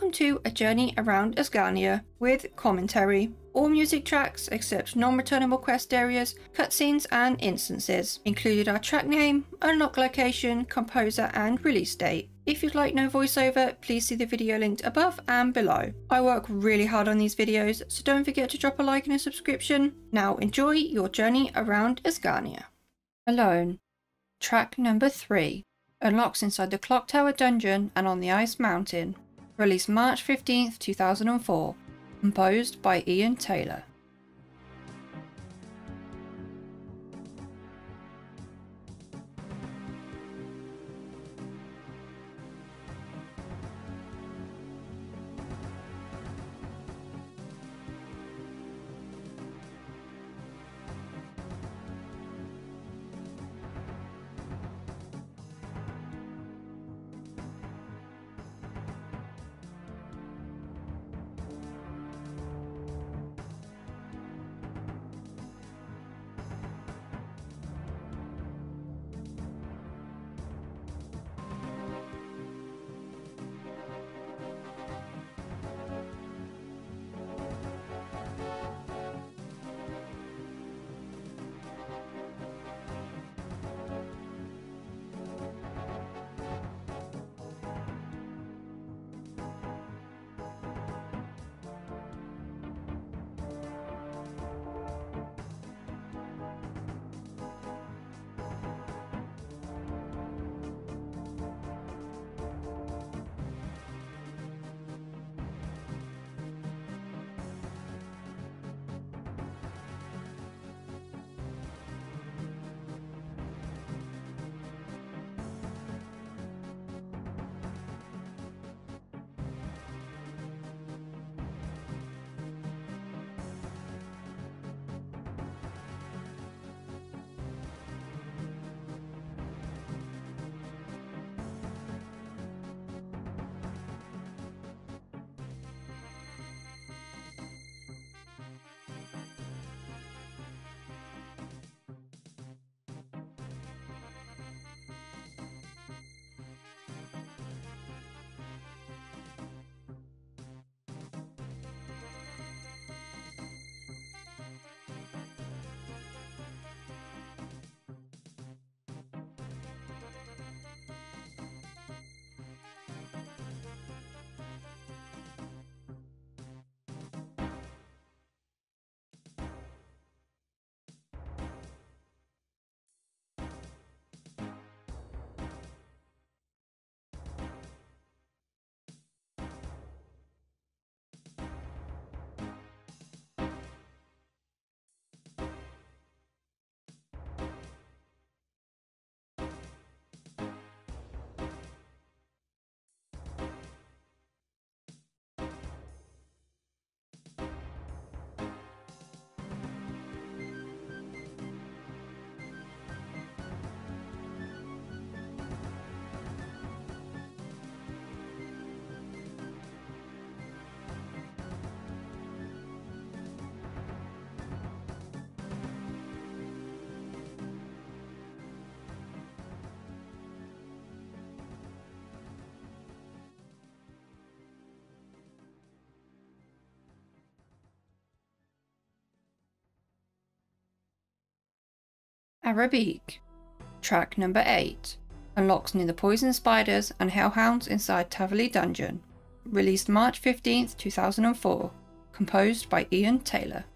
welcome to A Journey Around Asgarnia with commentary. All music tracks, except non-returnable quest areas, cutscenes and instances, included our track name, unlock location, composer and release date. If you'd like no voiceover, please see the video linked above and below. I work really hard on these videos, so don't forget to drop a like and a subscription. Now enjoy your journey around Asgarnia. Alone. Track number 3. Unlocks inside the Clock Tower dungeon and on the Ice Mountain. Released March 15th, 2004. Composed by Ian Taylor. Arabique. Track number 8. Unlocks near the Poison Spiders and Hellhounds inside Taverley Dungeon. Released March 15th, 2004. Composed by Ian Taylor.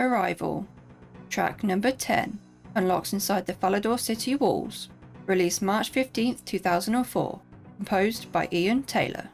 Arrival. Track number 10. Unlocks inside the Falador city walls. Released March 15th, 2004. Composed by Ian Taylor.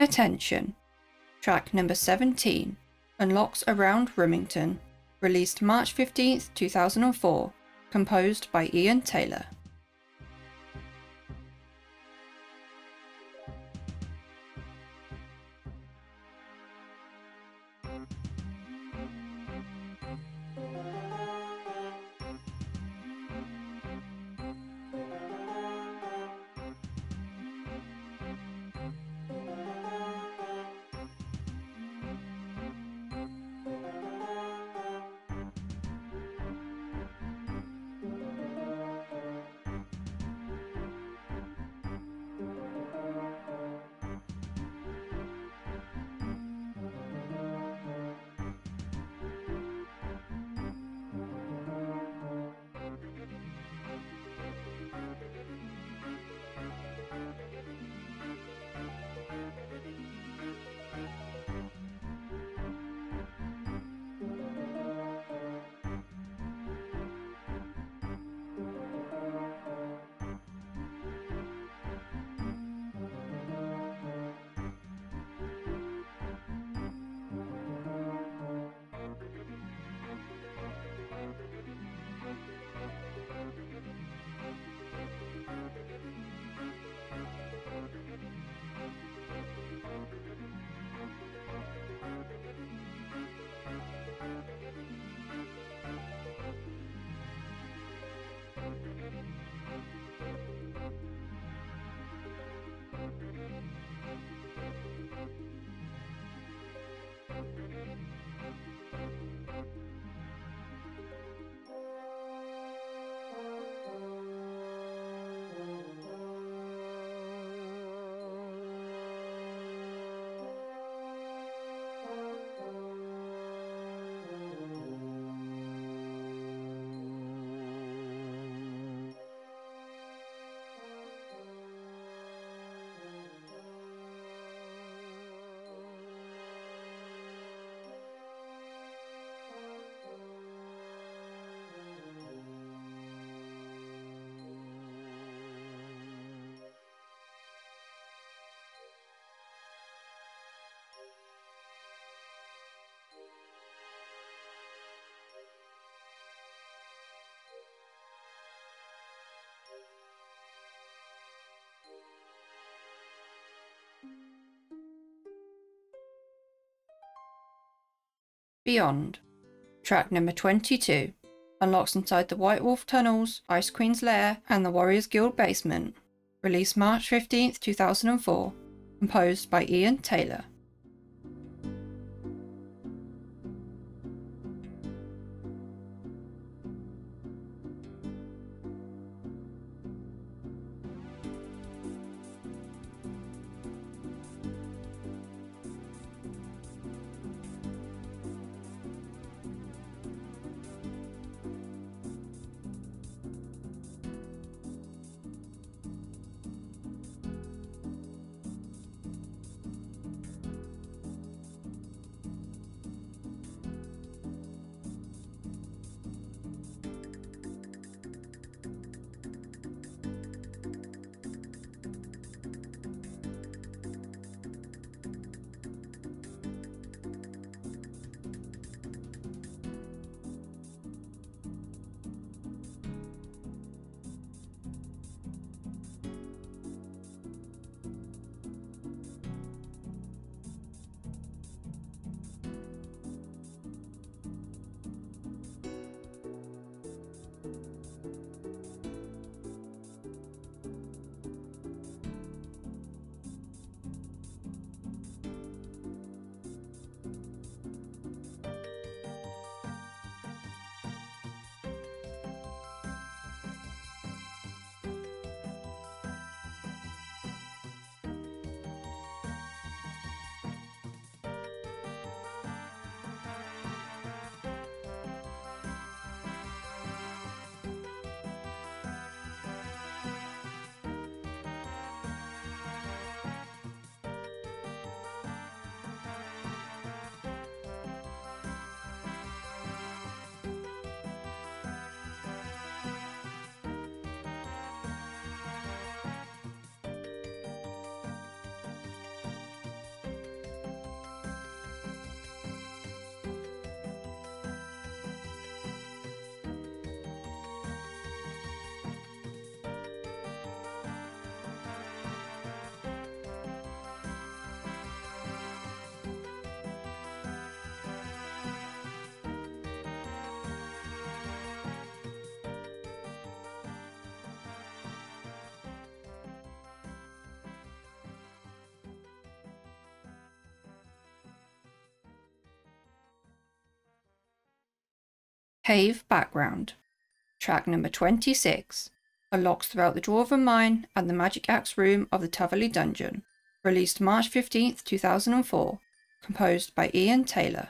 Attention. Track number 17. Unlocks around Remington. Released March 15th, 2004. Composed by Ian Taylor. Beyond. Track number 22. Unlocks inside the White Wolf Tunnels, Ice Queen's Lair, and the Warriors Guild basement. Released March 15th, 2004. Composed by Ian Taylor. Cave background. Track number 26. Unlocks throughout the Dwarven Mine and the Magic Axe Room of the Taverley Dungeon. Released March 15, 2004. Composed by Ian Taylor.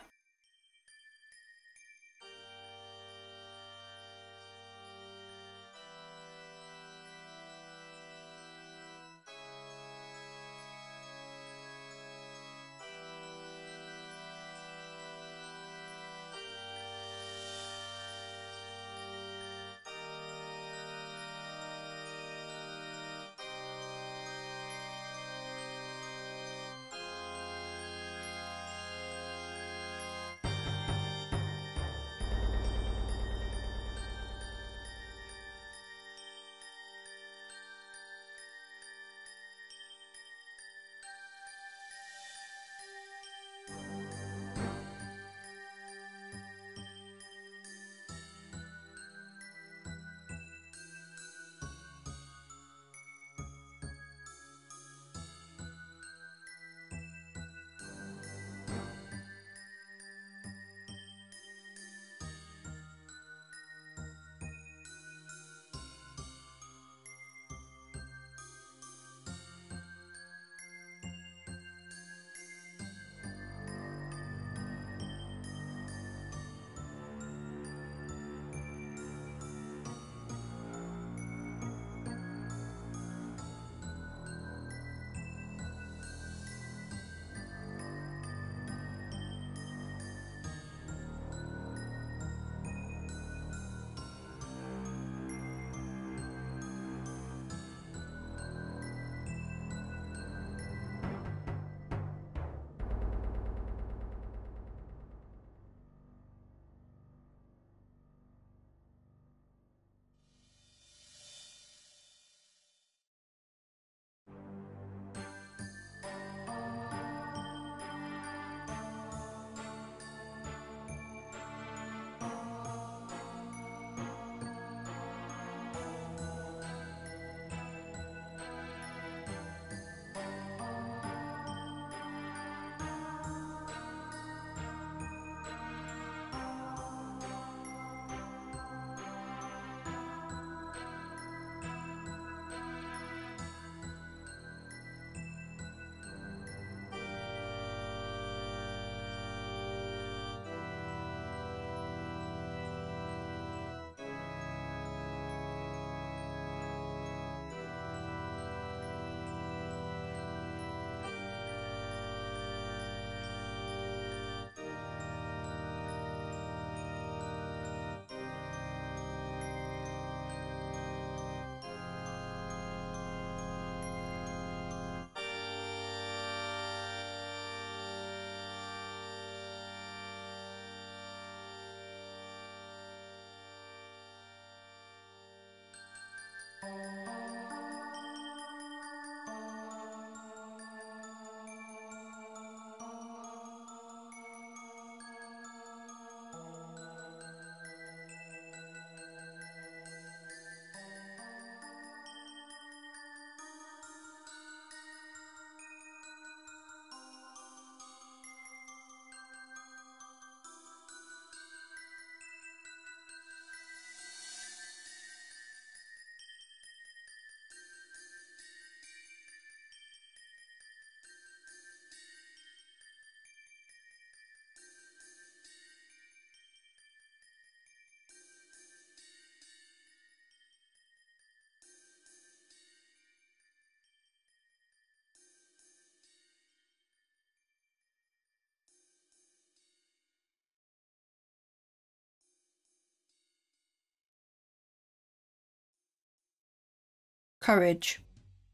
Courage.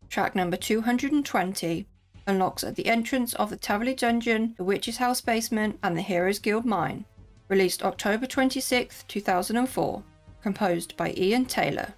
Track number 220. Unlocks at the entrance of the Taverley Dungeon, the Witch's House basement and the Heroes Guild mine. Released October 26, 2004. Composed by Ian Taylor.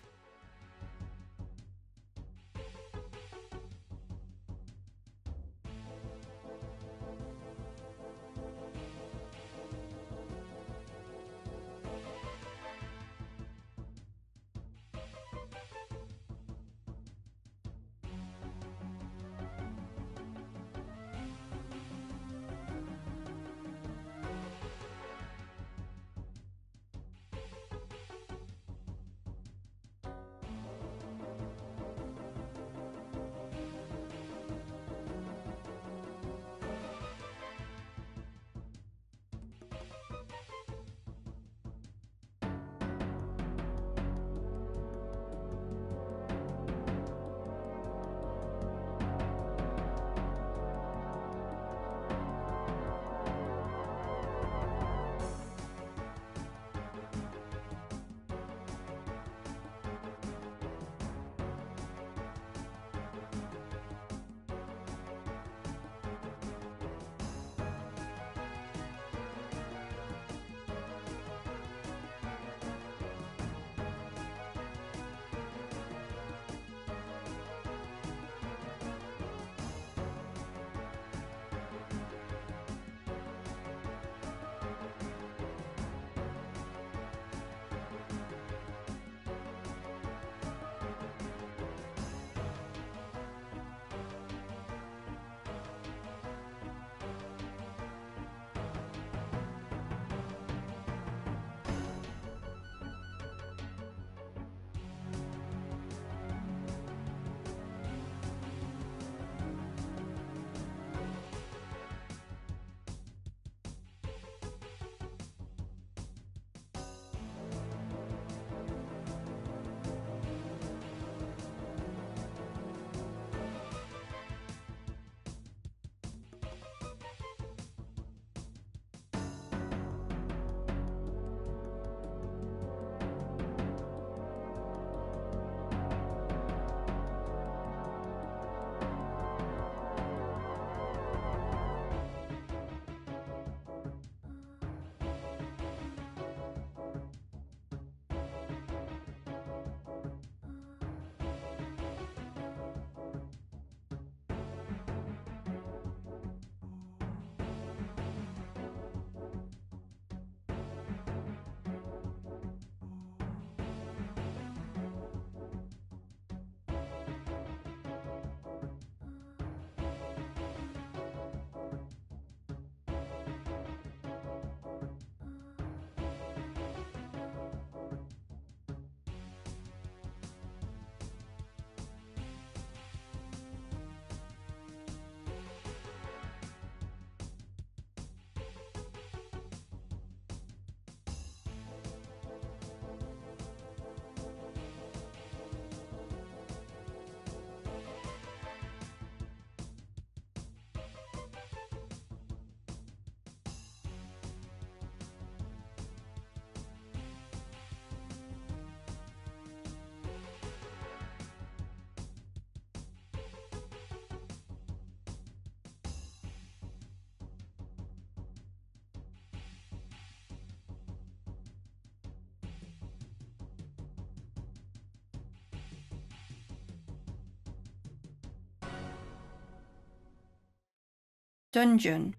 Dungeon.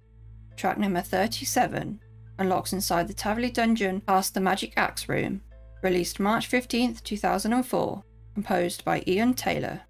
Track number 37 unlocks inside the Taverley Dungeon past the Magic Axe Room. Released March 15, 2004. Composed by Ian Taylor.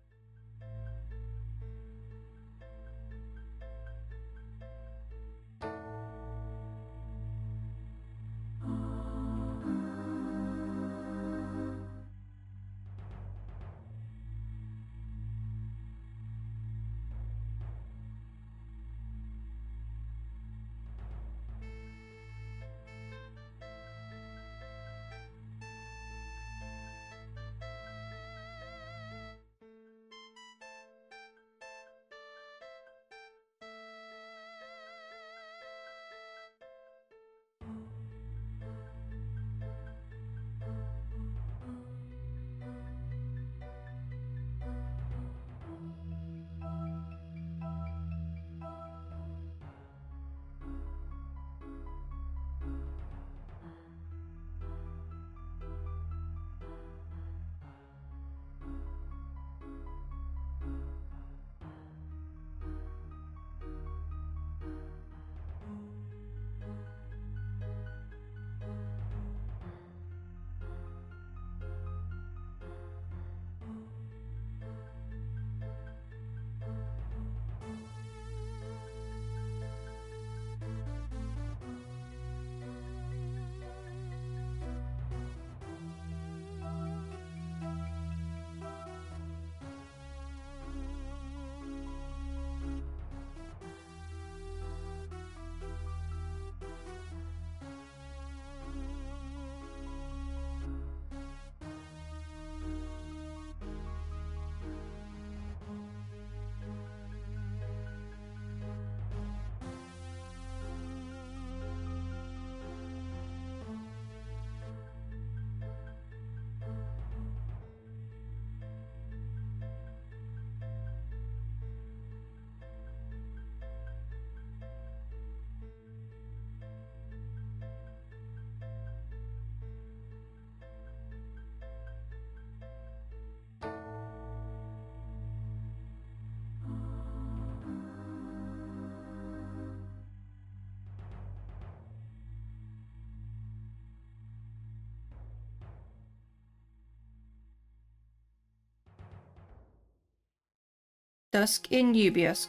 Dusk in Yu'biusk.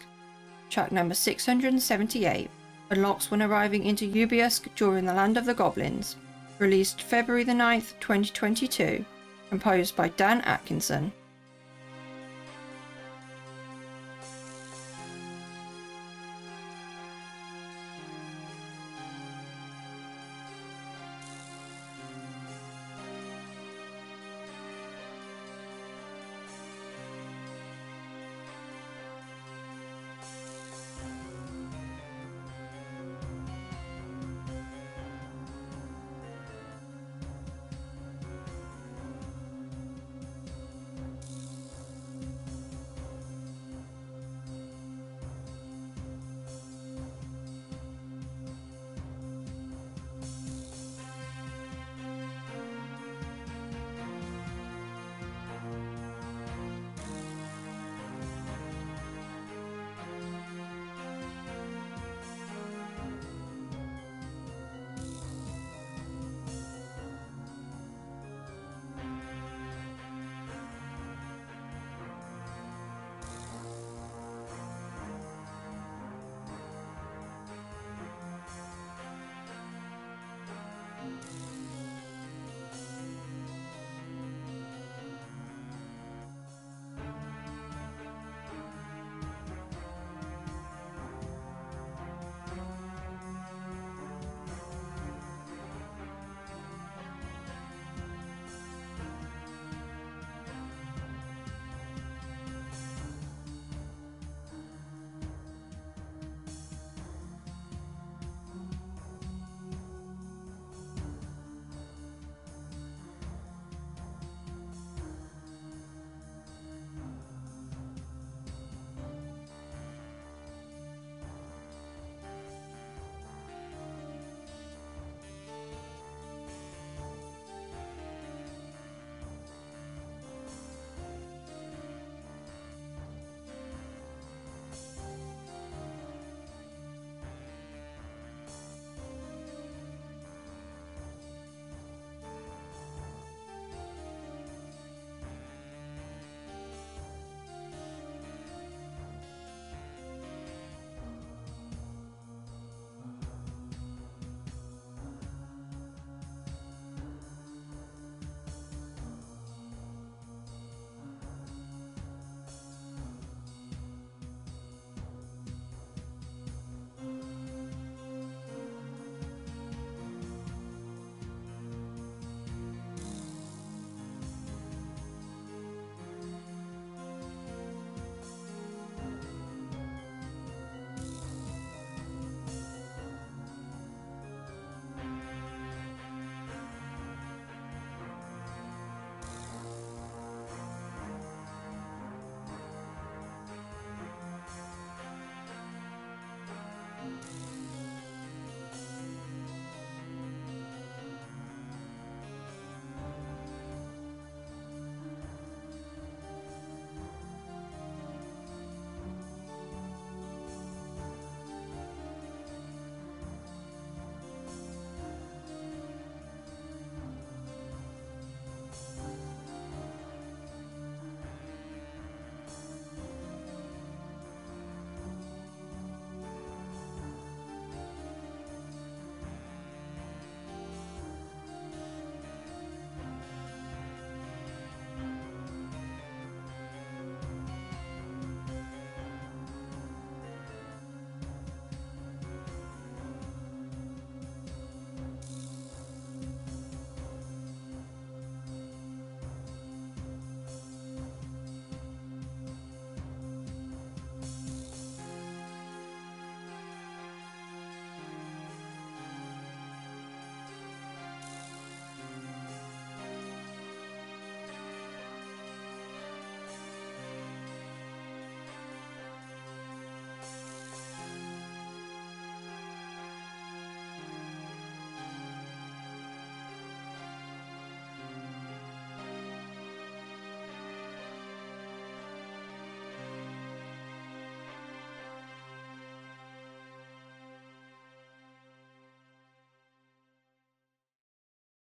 Track number 678 unlocks when arriving into Yu'biusk during the Land of the Goblins. Released February the 9th, 2022. Composed by Dan Atkinson.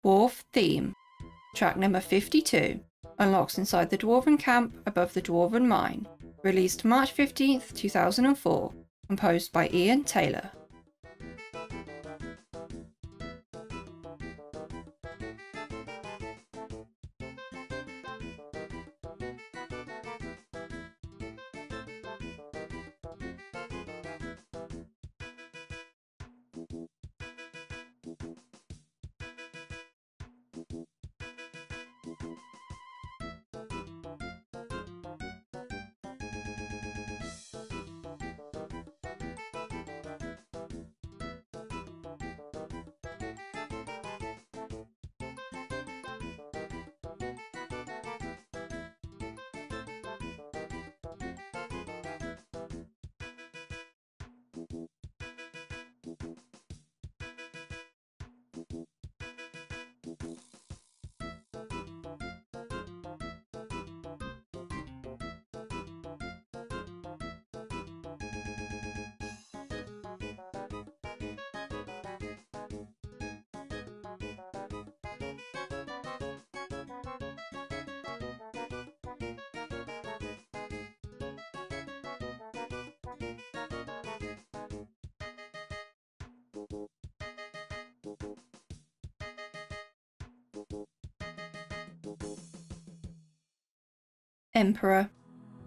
Dwarf Theme. Track number 52. Unlocks inside the Dwarven Camp above the Dwarven Mine. Released March 15th, 2004. Composed by Ian Taylor. Emperor.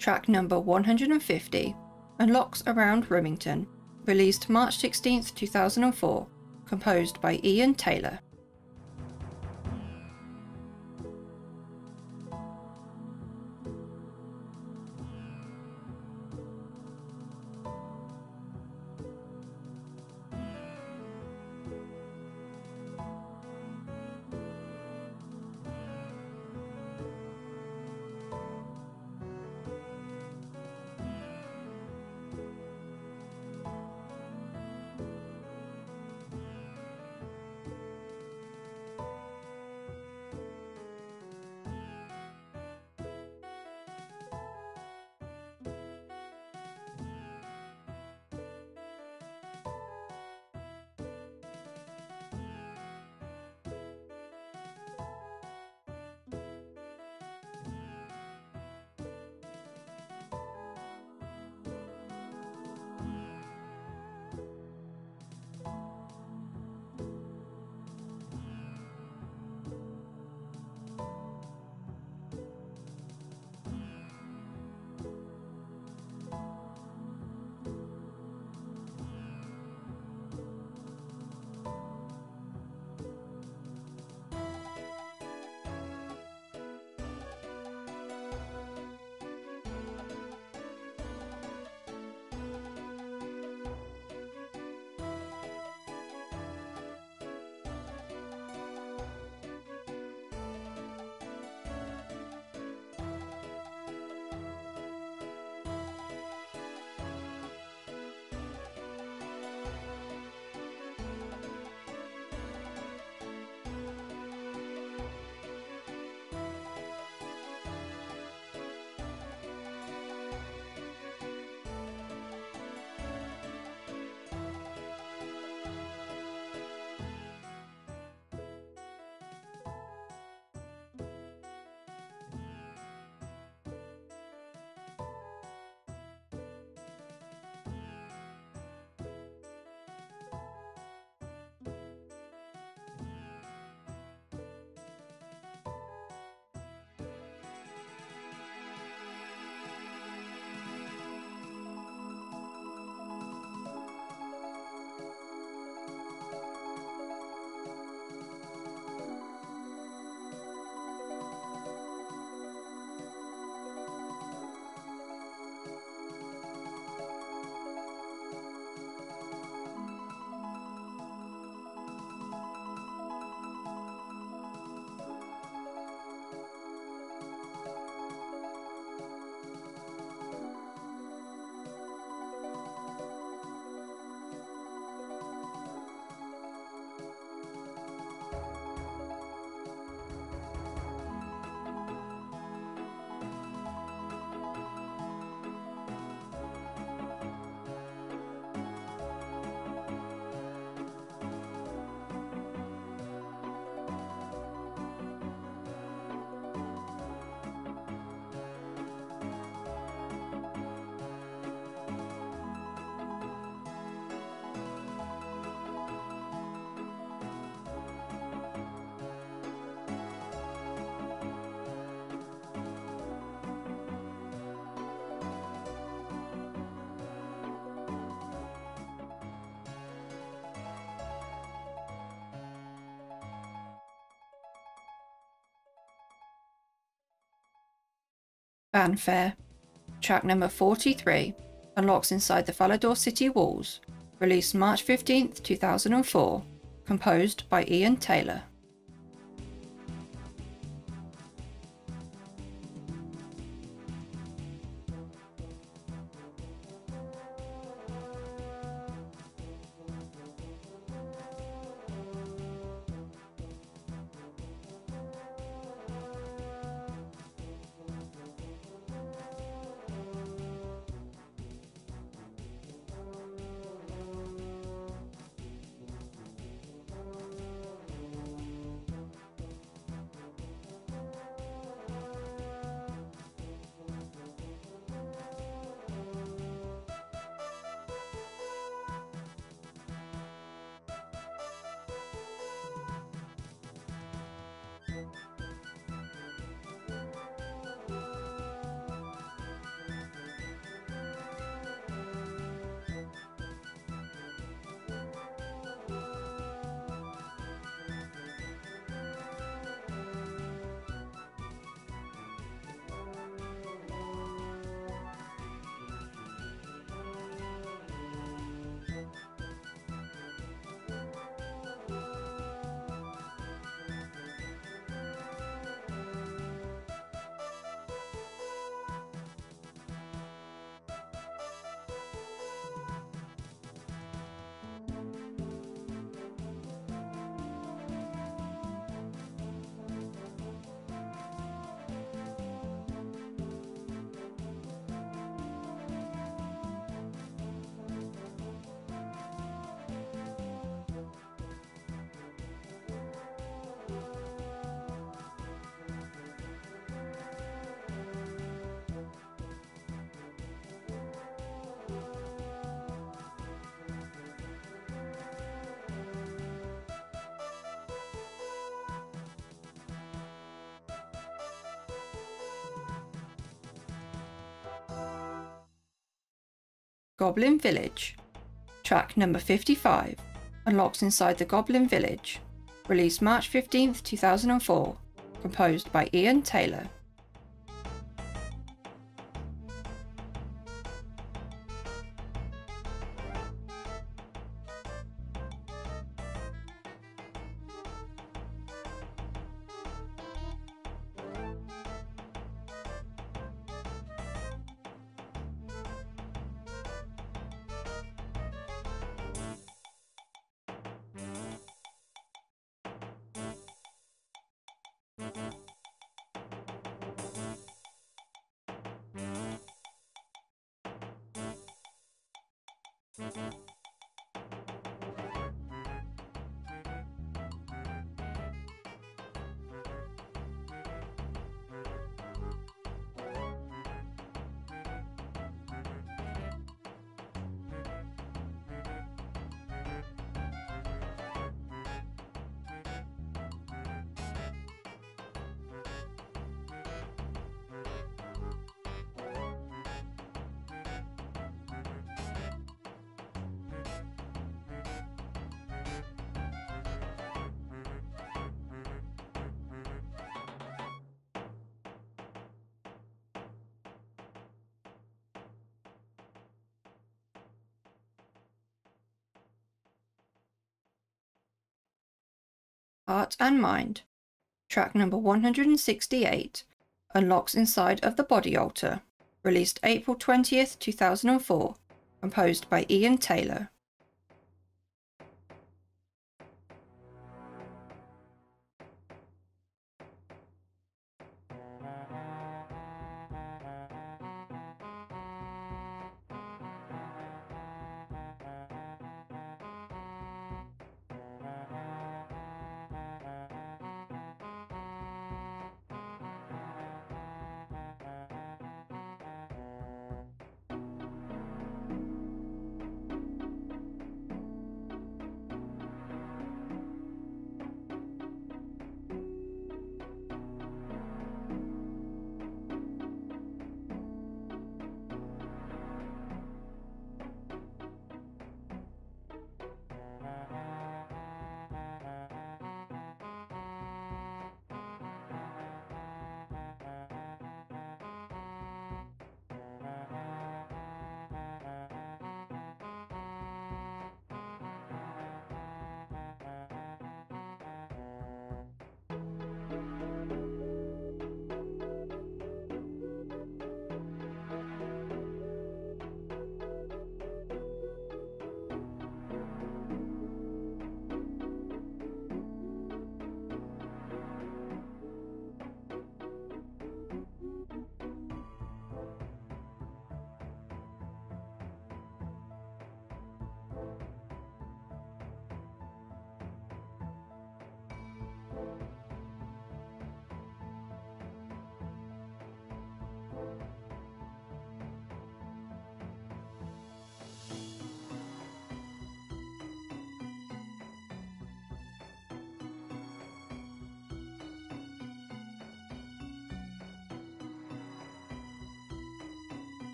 Track number 150. Unlocks around Remington. Released March 16, 2004. Composed by Ian Taylor. Fanfare. Track number 43 unlocks inside the Falador city walls. Released March 15, 2004. Composed by Ian Taylor. Goblin Village. Track number 55 unlocks inside the Goblin Village. Released March 15, 2004. Composed by Ian Taylor. Heart and Mind. Track number 168 unlocks inside of the Body Altar. Released April 20th, 2004. Composed by Ian Taylor.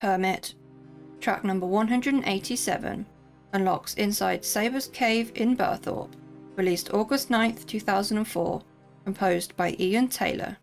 Permit. Track number 187. Unlocks inside Saber's Cave in Burthorpe. Released August 9th, 2004. Composed by Ian Taylor.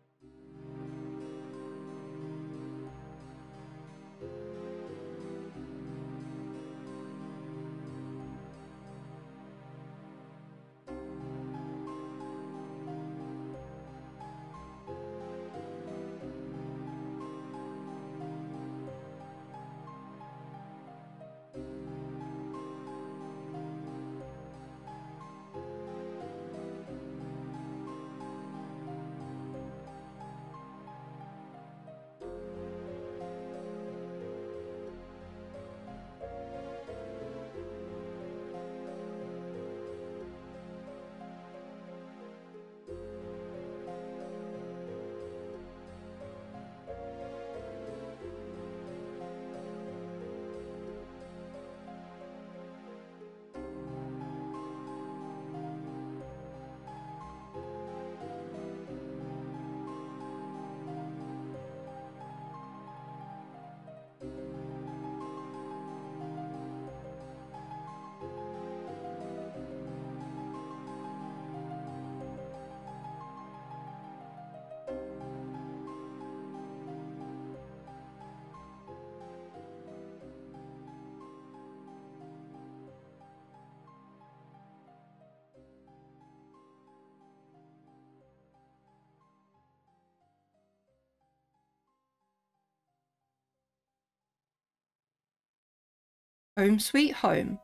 Home Sweet Home.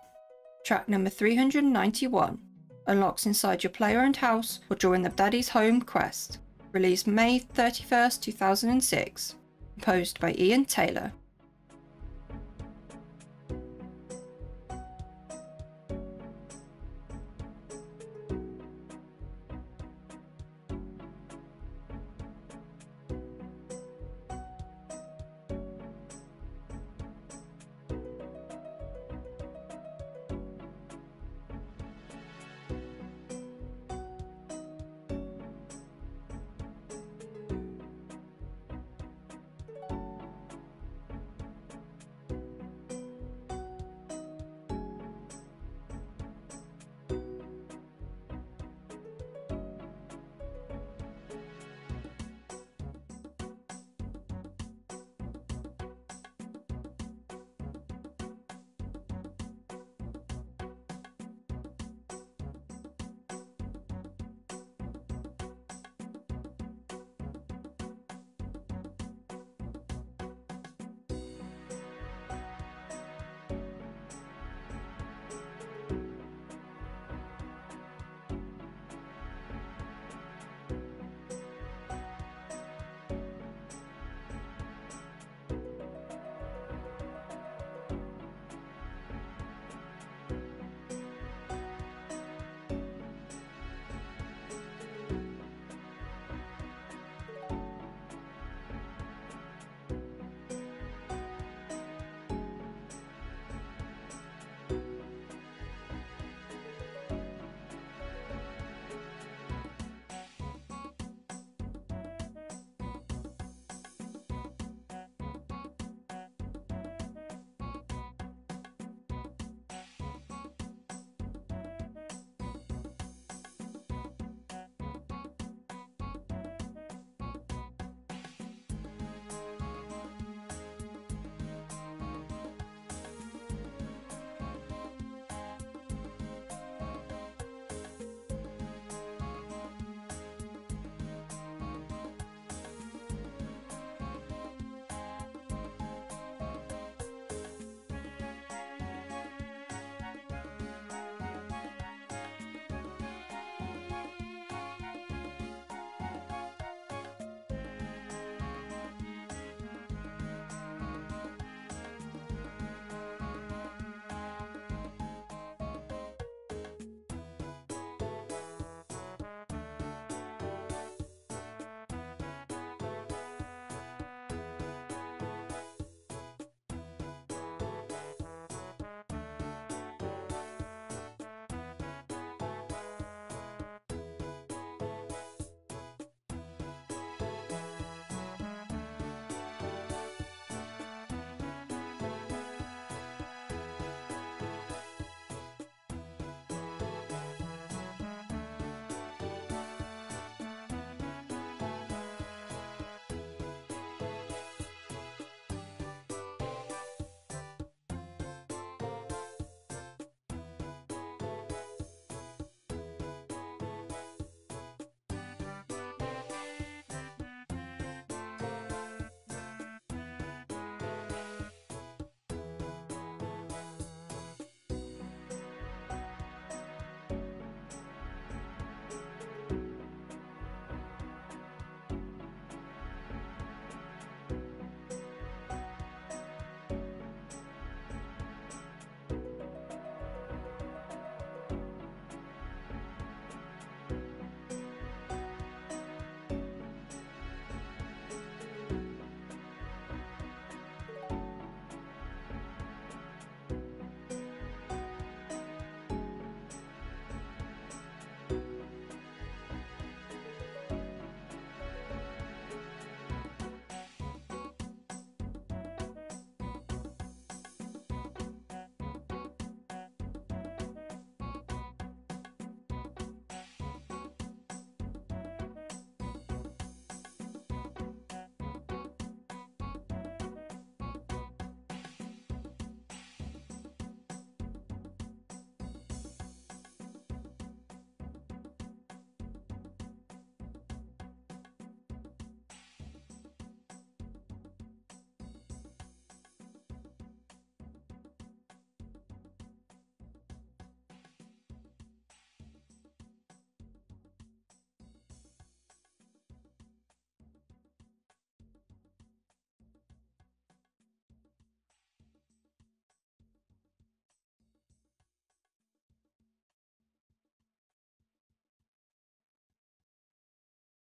Track number 391. Unlocks inside your player-owned house or during the Daddy's Home quest. Released May 31st, 2006. Composed by Ian Taylor.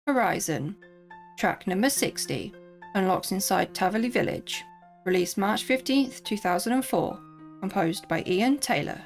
Horizon. Track number 60. Unlocks inside Taverley Village. Released March 15th, 2004. Composed by Ian Taylor.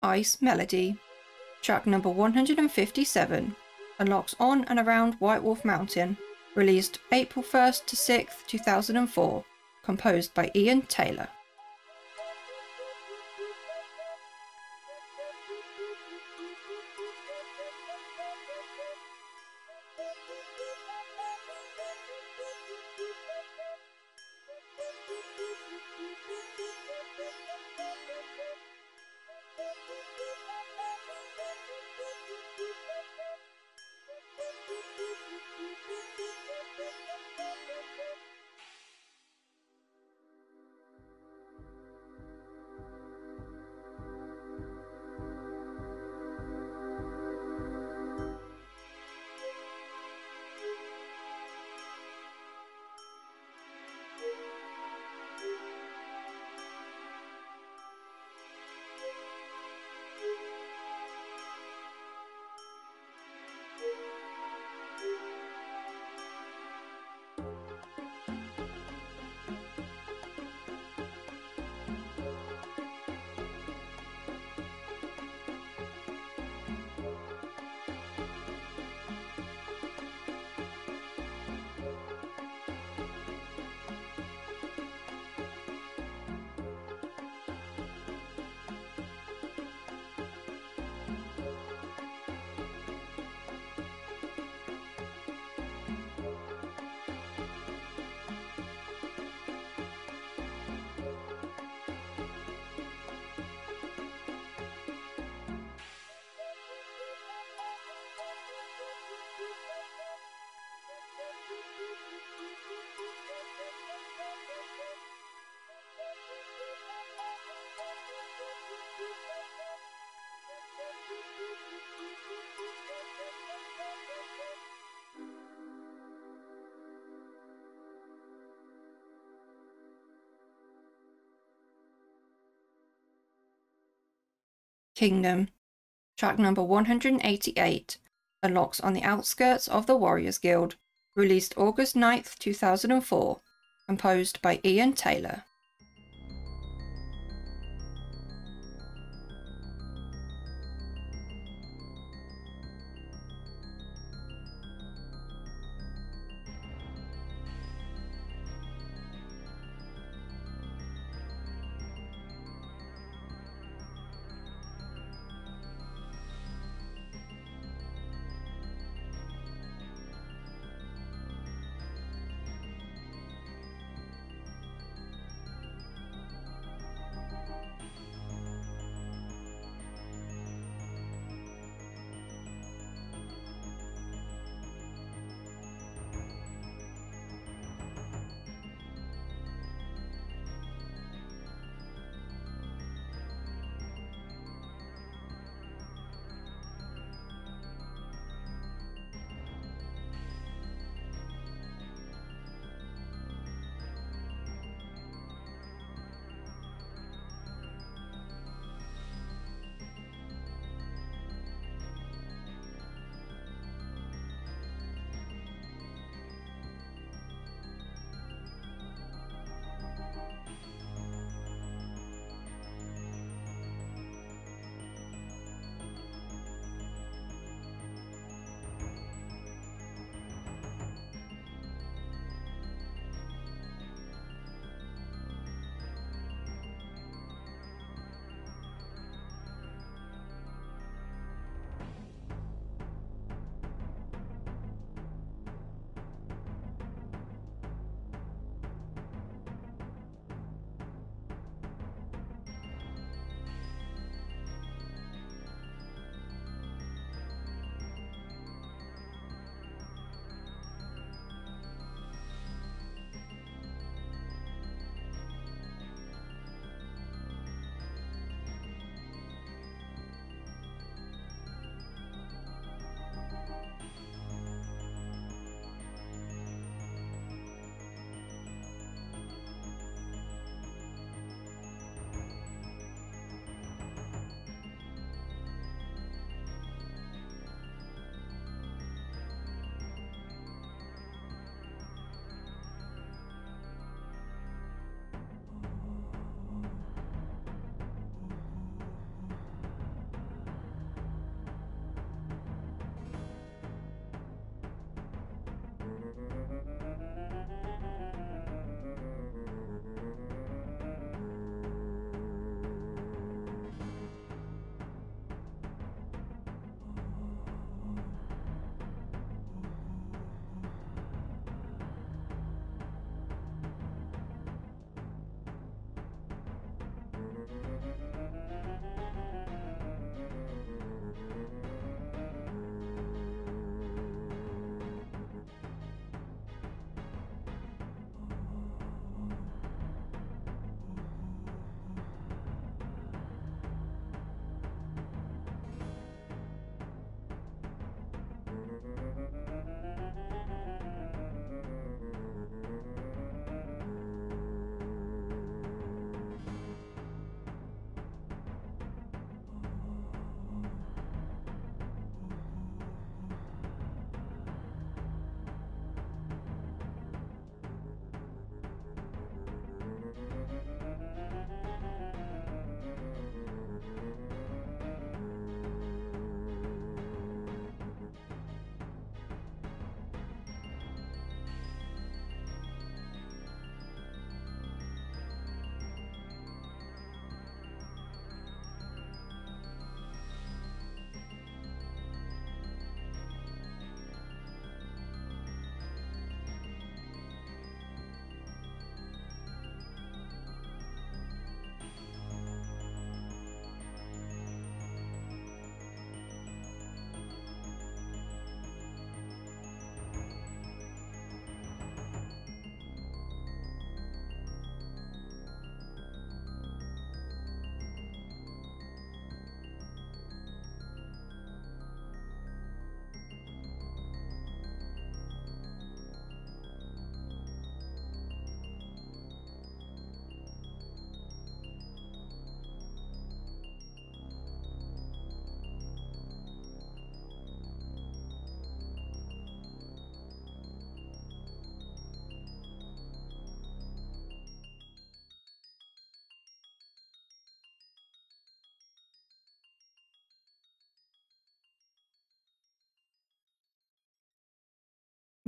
Ice Melody. Track number 157. Unlocks on and around White Wolf Mountain. Released April 1st to 6th, 2004. Composed by Ian Taylor. Kingdom. Track number 188, unlocks on the outskirts of the Warriors Guild, released August 9th, 2004, composed by Ian Taylor.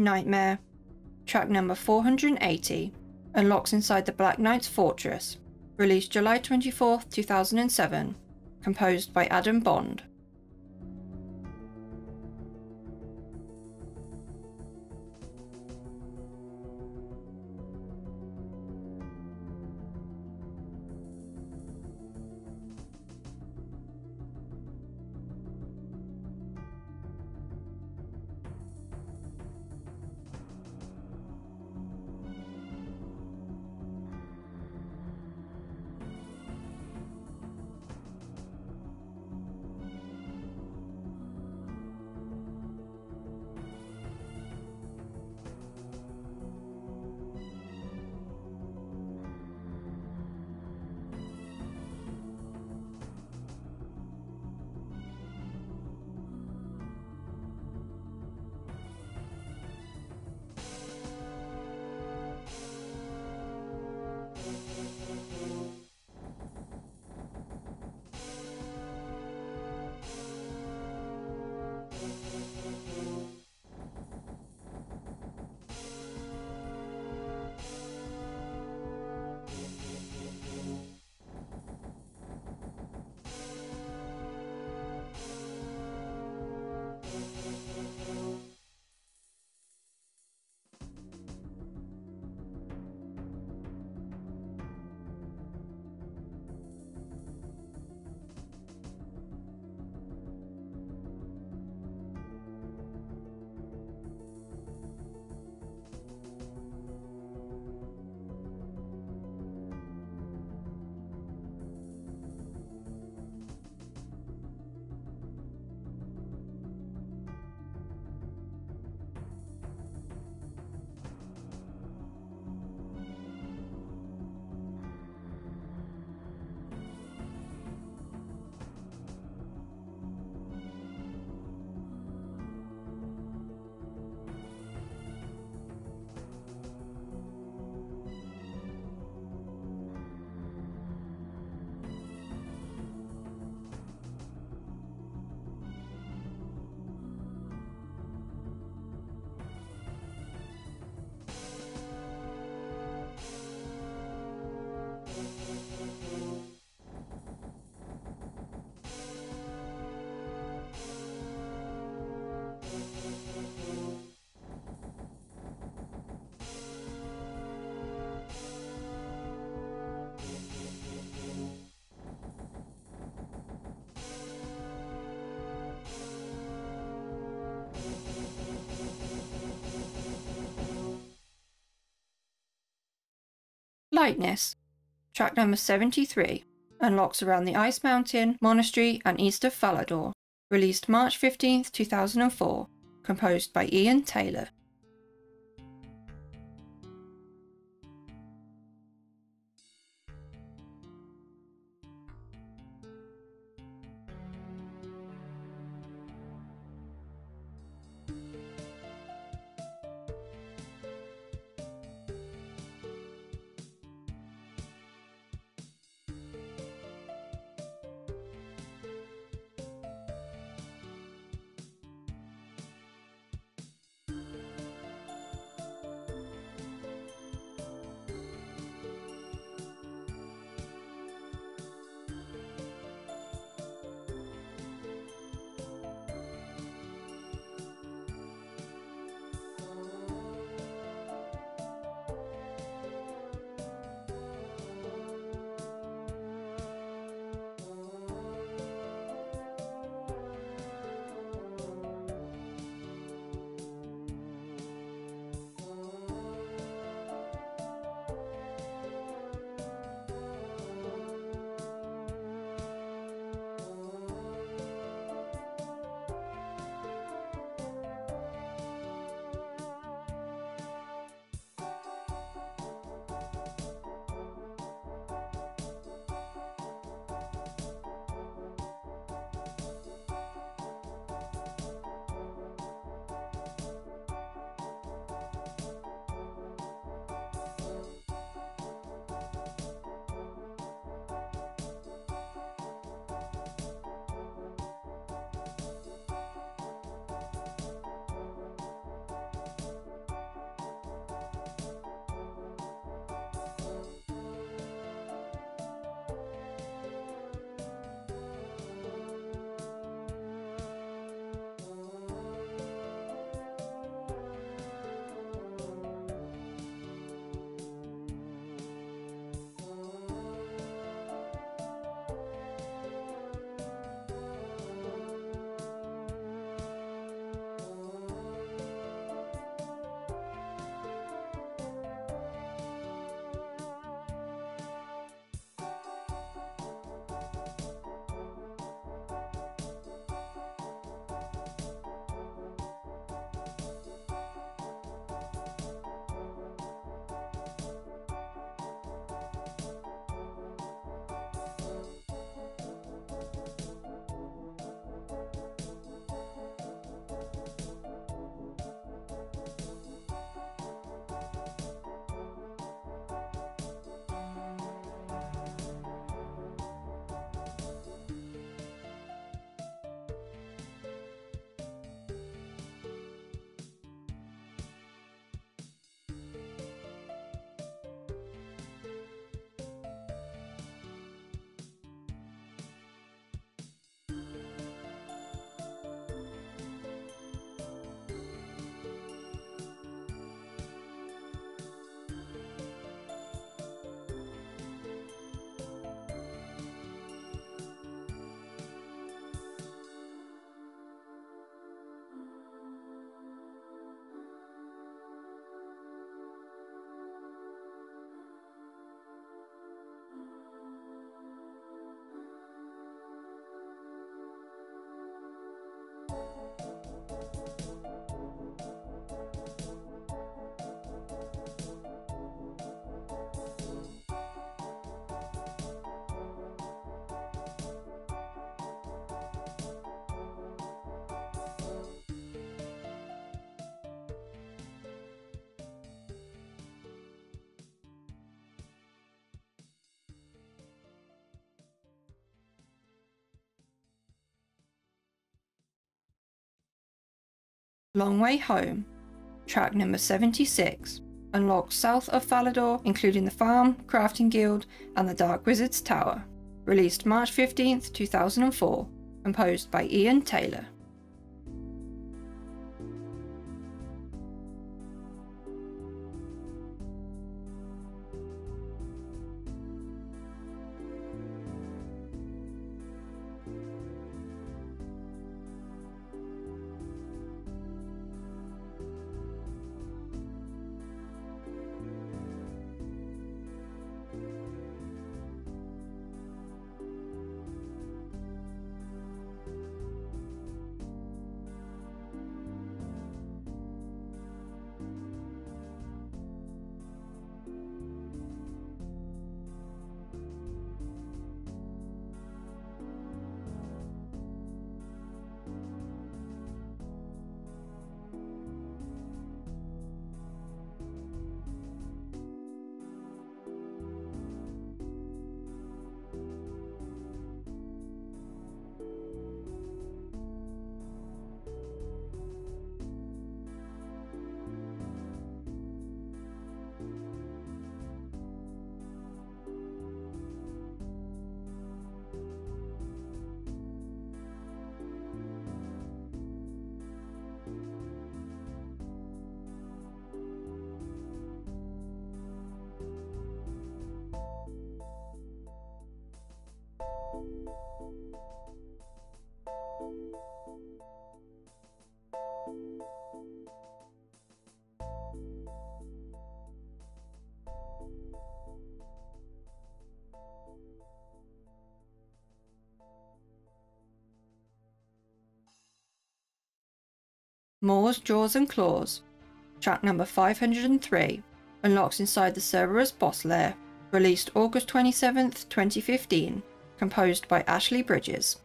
Nightmare. Track number 480. Unlocks inside the Black Knight's Fortress. Released July 24, 2007. Composed by Adam Bond. Lightness. Track number 73. Unlocks around the Ice Mountain, Monastery and east of Falador. Released March 15, 2004. Composed by Ian Taylor. Long Way Home, track number 76, unlocks south of Falador, including the farm, Crafting Guild, and the Dark Wizard's Tower. Released March 15, 2004, composed by Ian Taylor. Maws, Jaws and Claws, track number 503, unlocks inside the Cerberus boss lair, released August 27, 2015, composed by Ashley Bridges.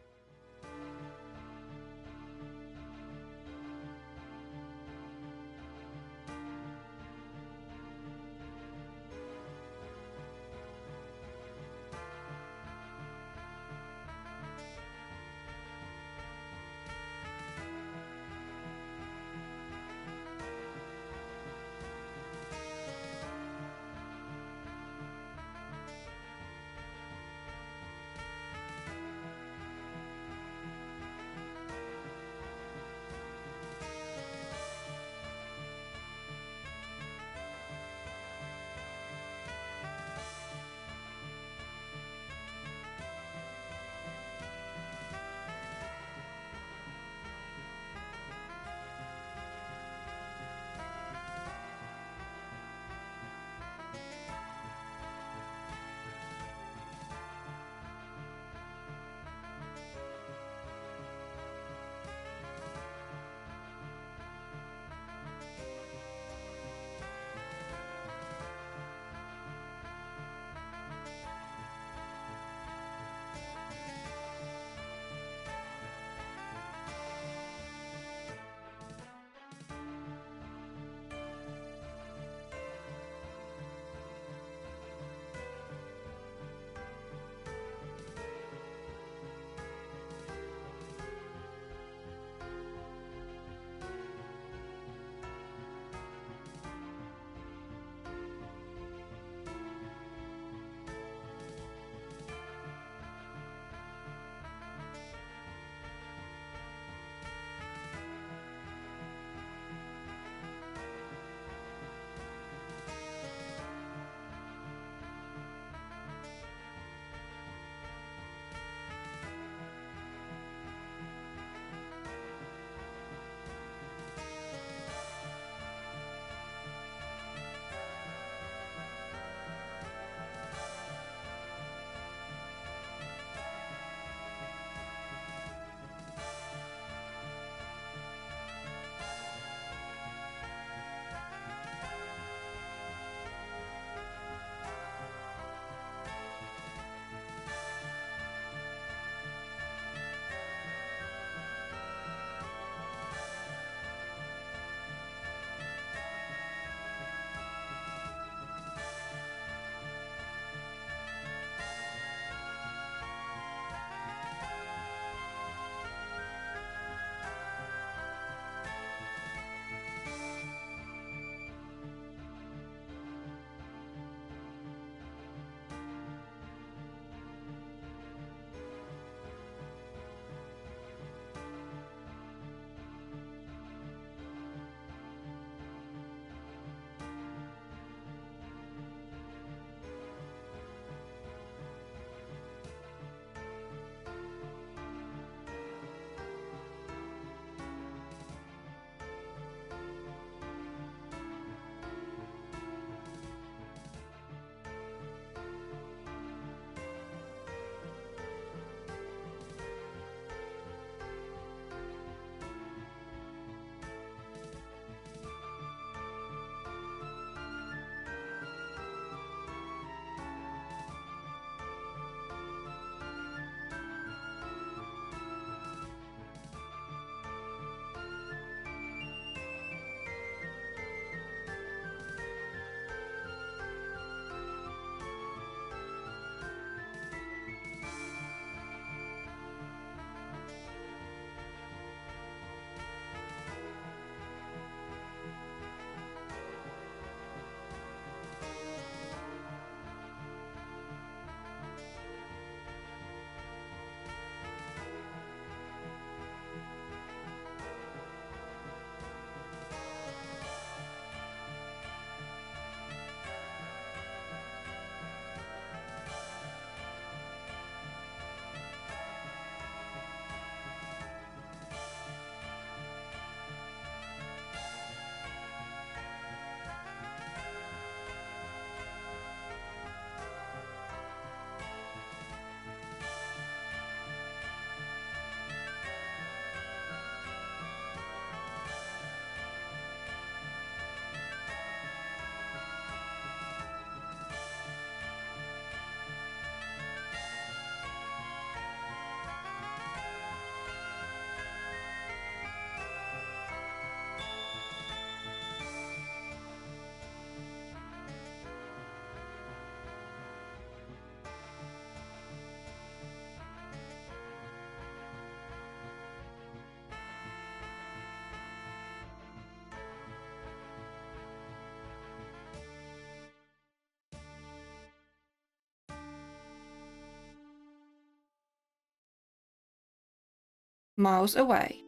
miles away.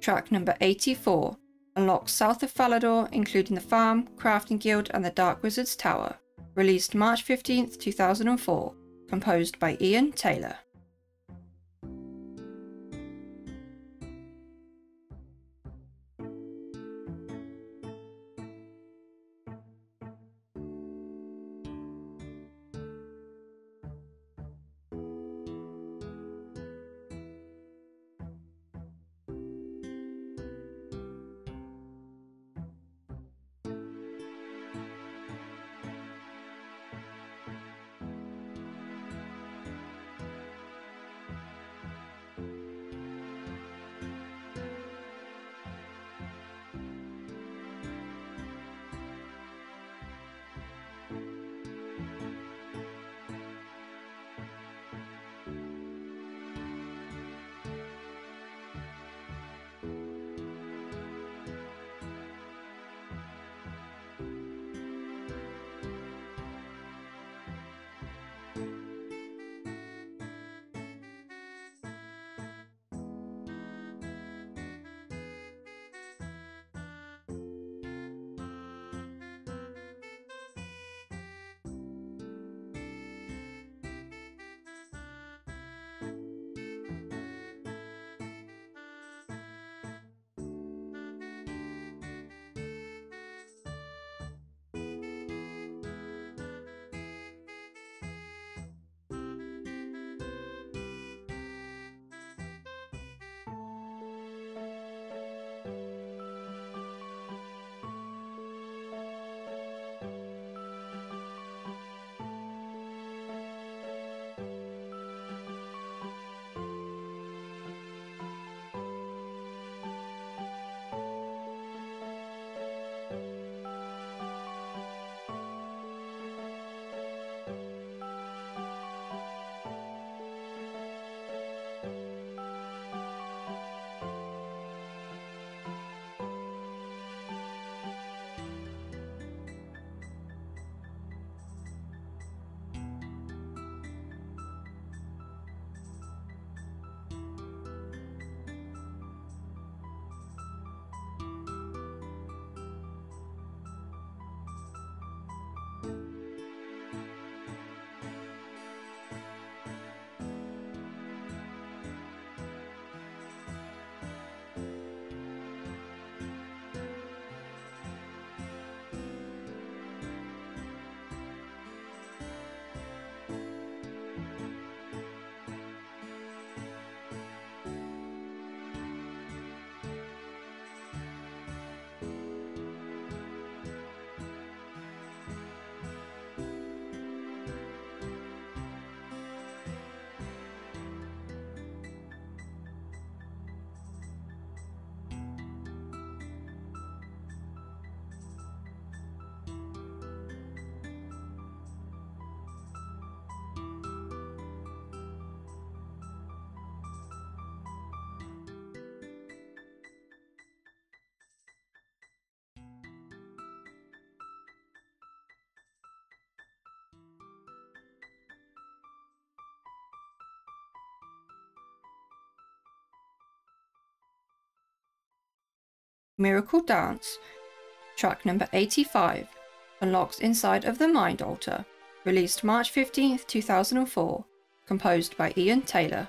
Track number 84 unlocks south of Falador, including the farm, Crafting Guild and the Dark Wizard's Tower. Released March 15, 2004. Composed by Ian Taylor. Miracle Dance, track number 85, unlocks inside of the Mind Altar, released March 15, 2004, composed by Ian Taylor.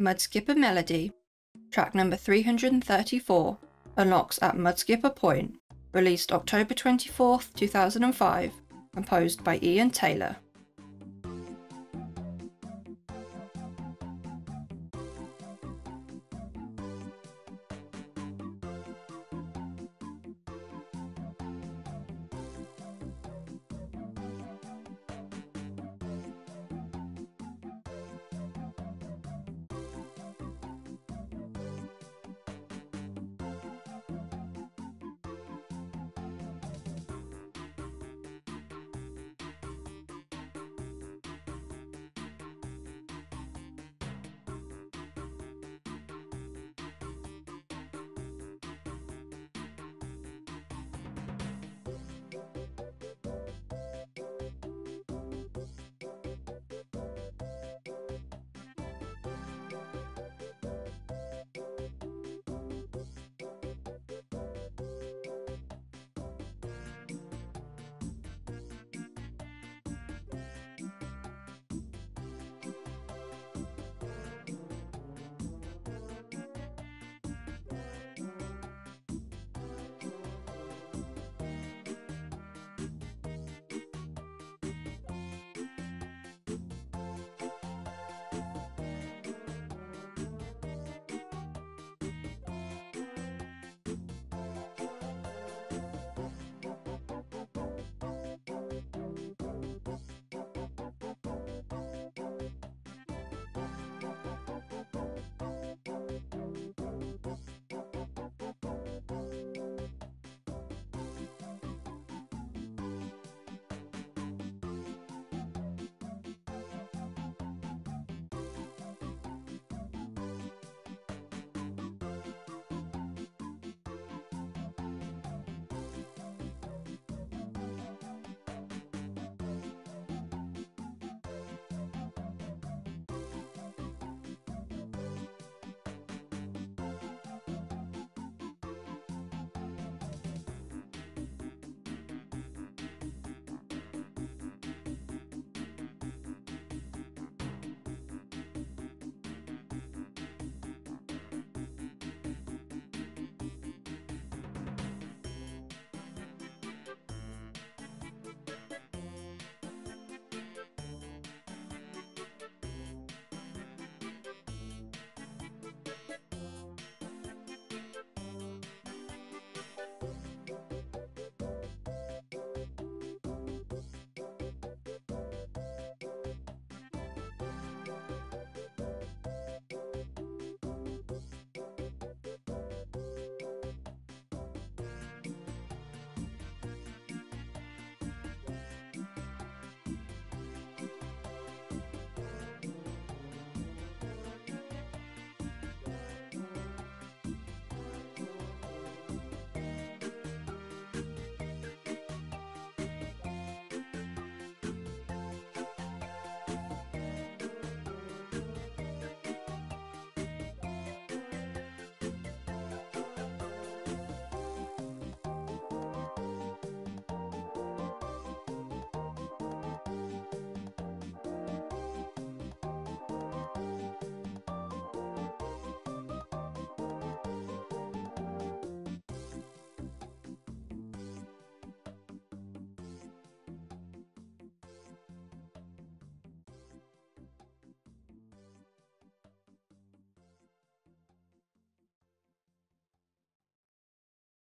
Mudskipper Melody, track number 334, unlocks at Mudskipper Point, released October 24, 2005, composed by Ian Taylor.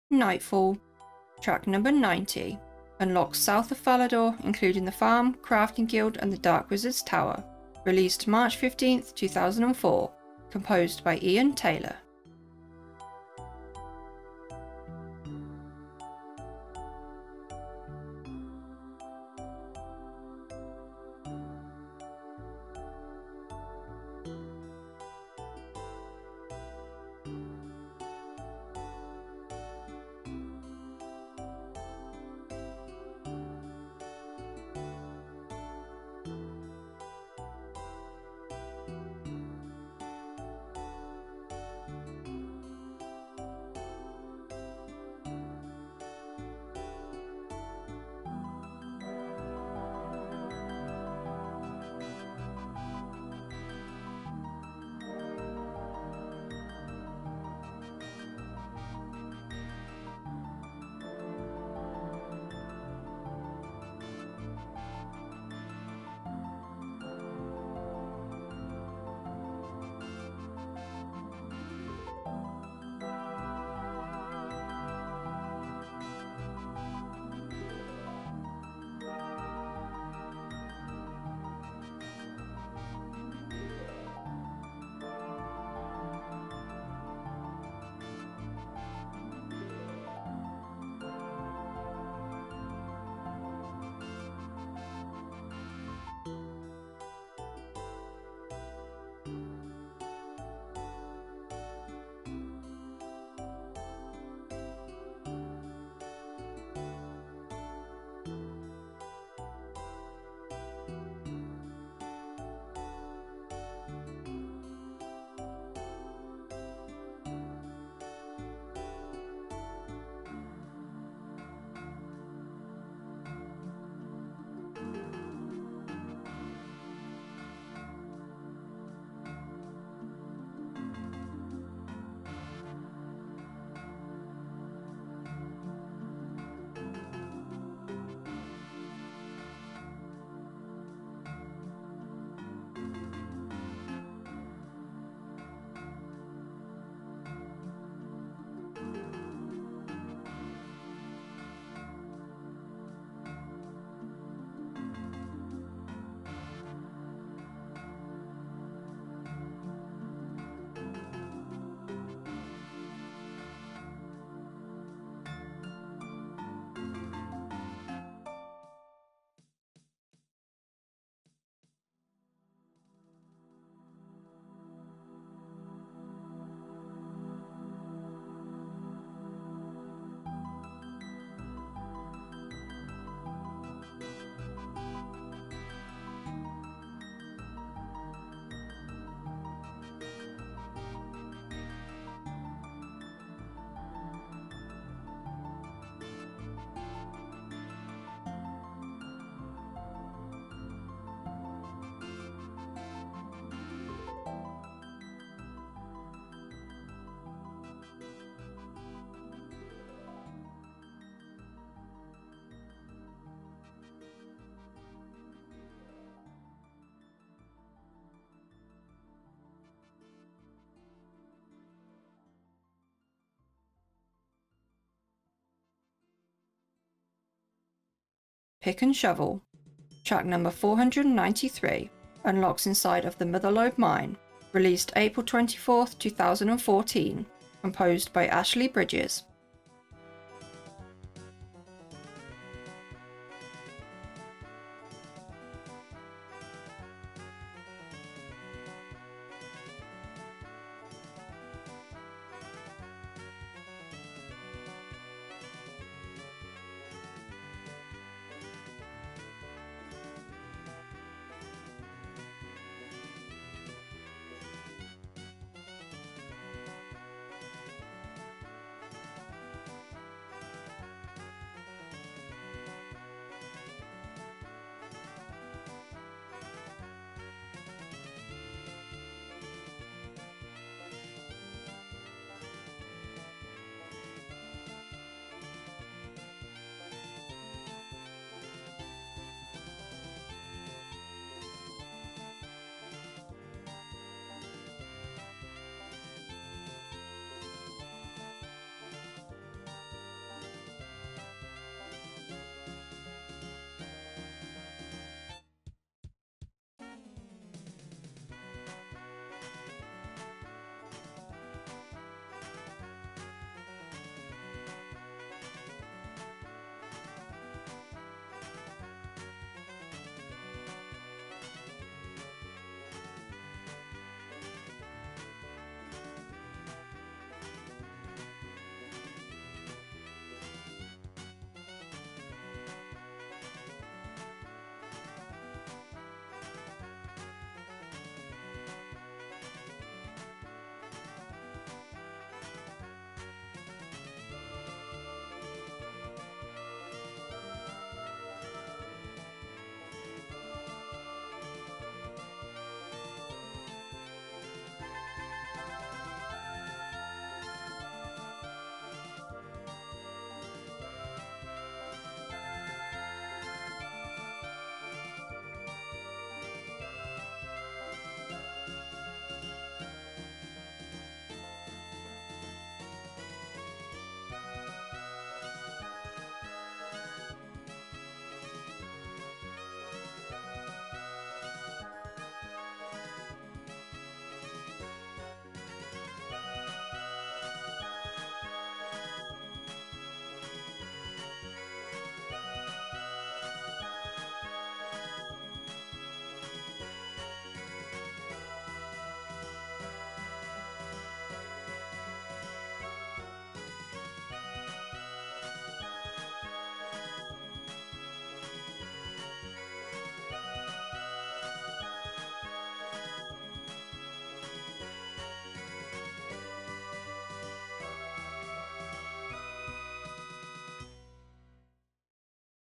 Nightfall. Track number 90. Unlocks south of Falador, including the farm, Crafting Guild and the Dark Wizard's Tower. Released March 15th, 2004. Composed by Ian Taylor. Pick and Shovel. Track number 493. Unlocks inside of the Motherlode Mine. Released April 24th, 2014. Composed by Ashley Bridges.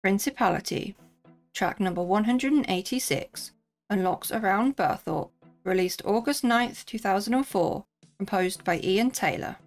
Principality. Track number 186. Unlocks around Burthorpe. Released August 9th, 2004. Composed by Ian Taylor.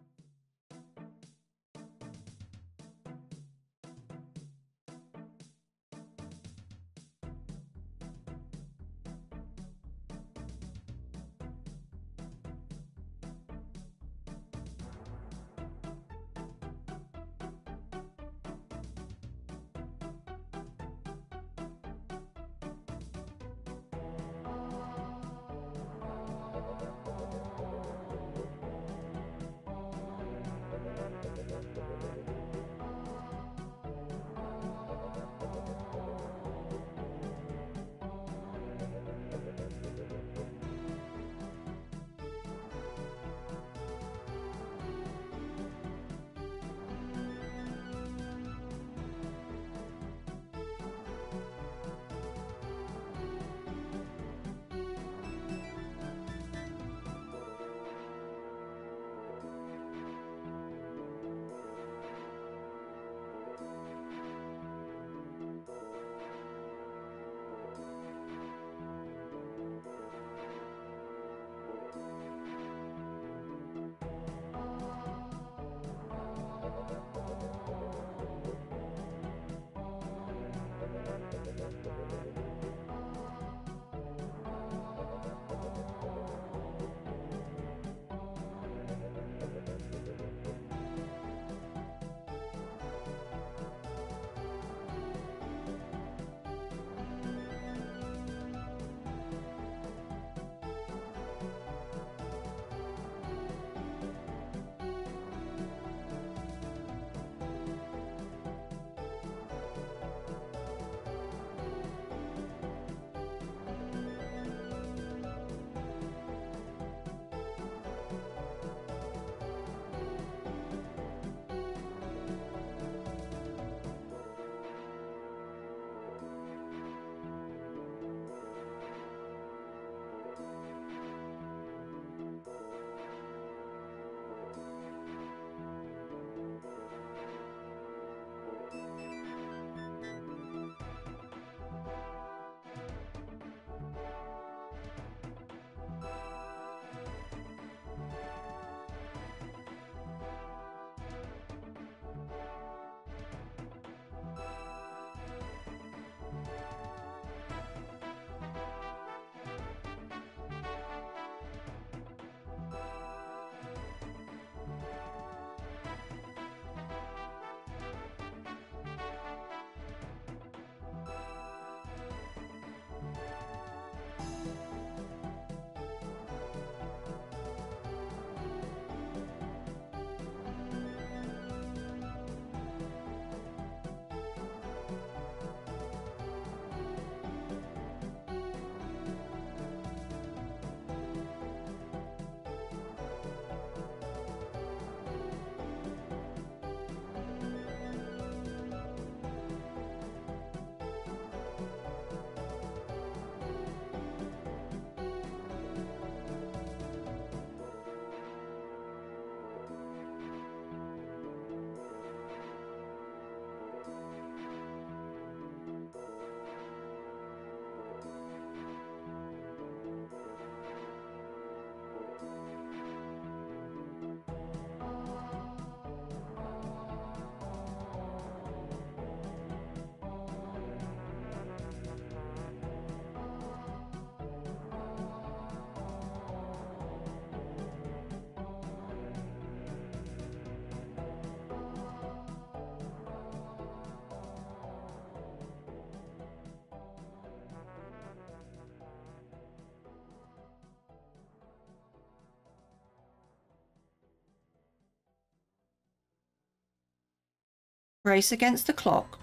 Race Against the Clock.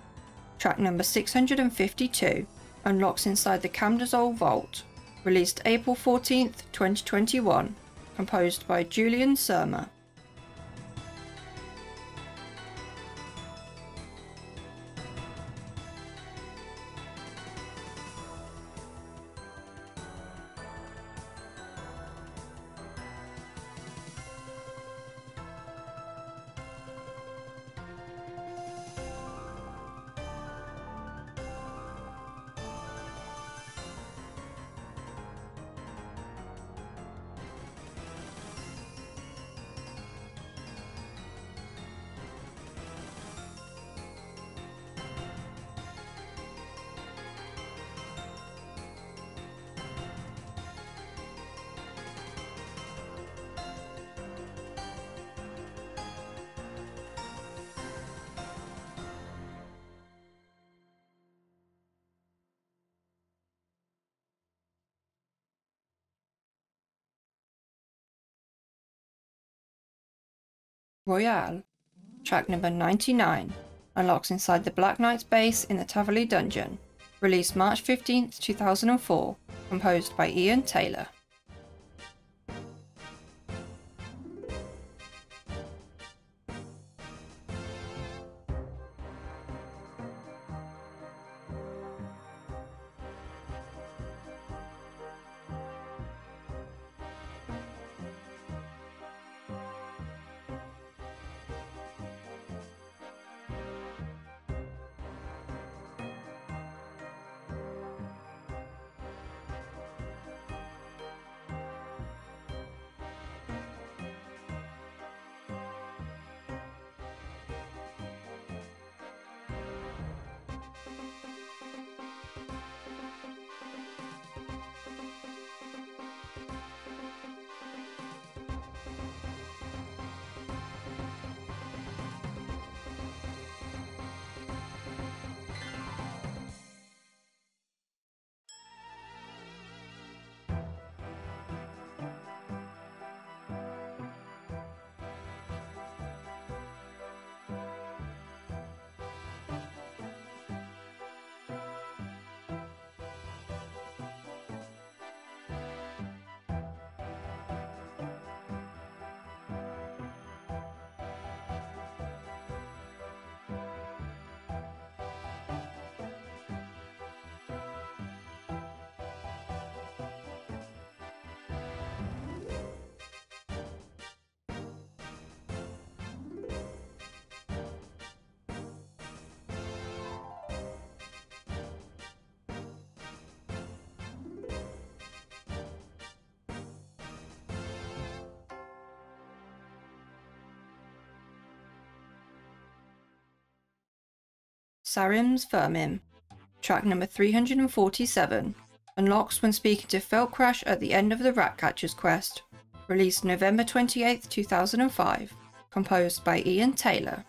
Track number 652. Unlocks inside the Camdozaal Vault. Released April 14th, 2021. Composed by Julian Surma. Royale. Track number 99. Unlocks inside the Black Knight's base in the Taverley Dungeon. Released March 15, 2004. Composed by Ian Taylor. Sarim's Vermin. Track number 347. Unlocks when speaking to Feltcrash at the end of the Ratcatcher's quest. Released November 28, 2005. Composed by Ian Taylor.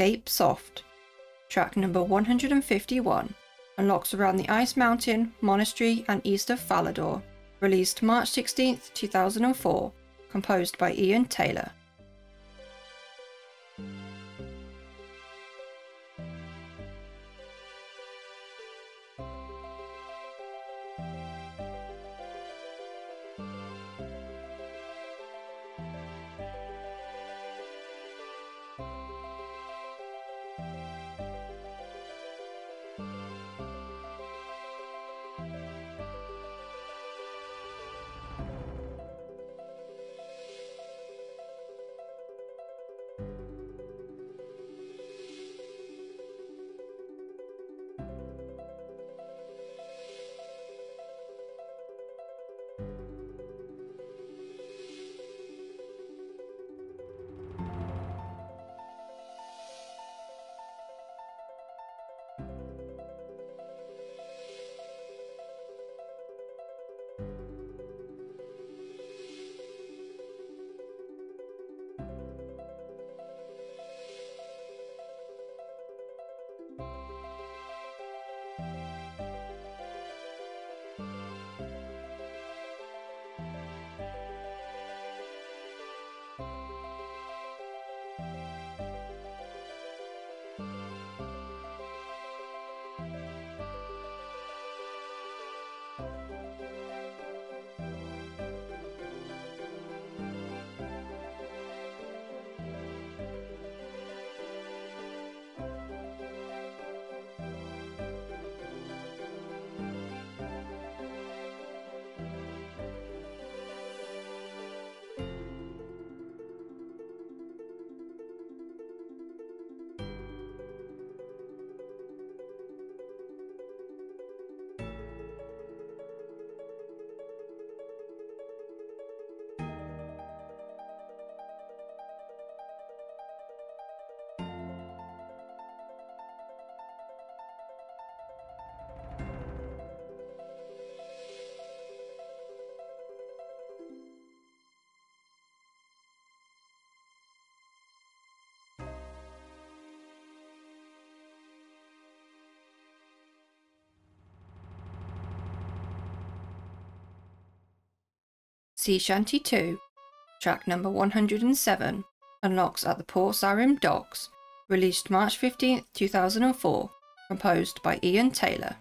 Escape Soft. Track number 151. Unlocks around the Ice Mountain, Monastery and east of Falador. Released March 16, 2004. Composed by Ian Taylor. Sea Shanty 2, track number 107, unlocks at the Port Sarim Docks, released March 15, 2004, composed by Ian Taylor.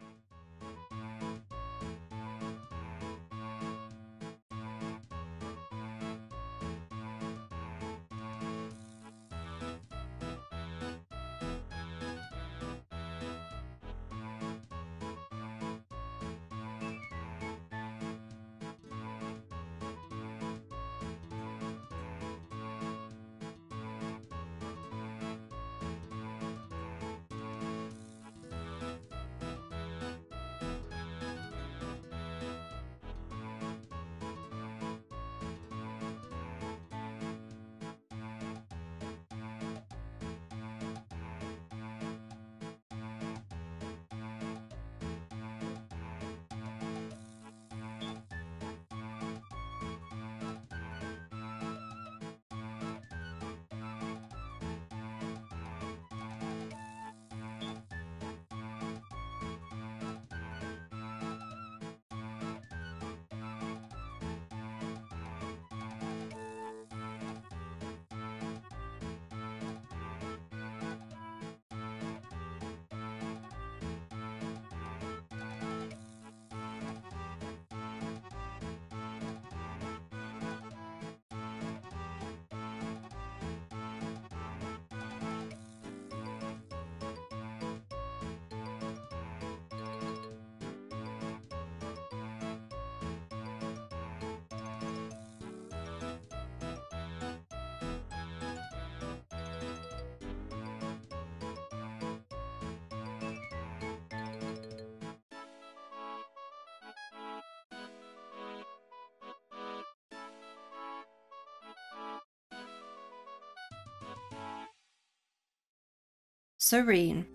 Serene,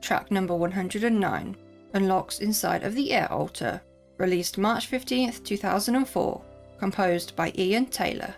track number 109, unlocks inside of the Air Altar, released March 15, 2004, composed by Ian Taylor.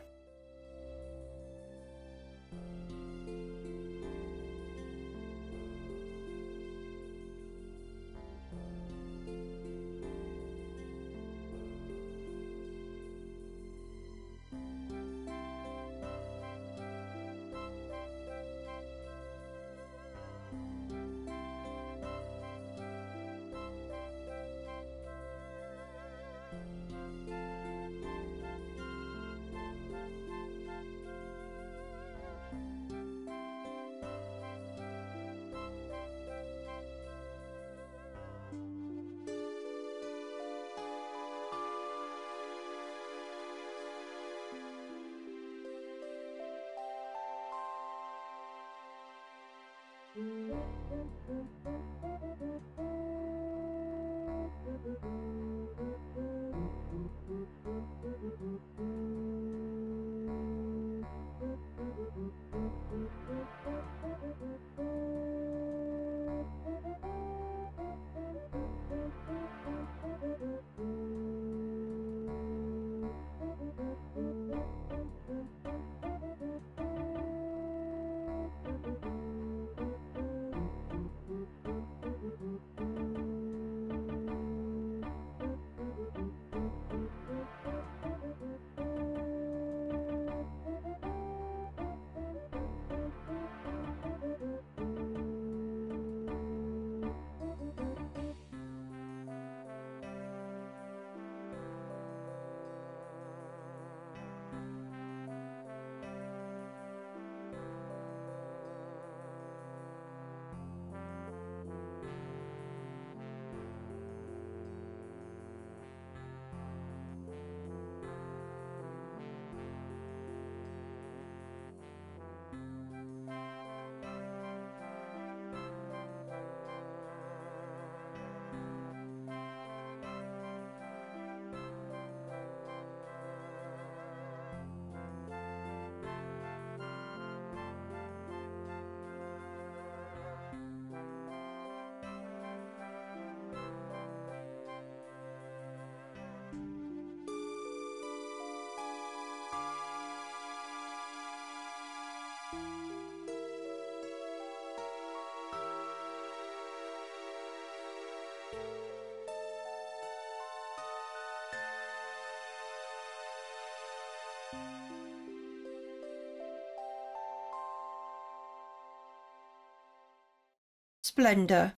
Splendor.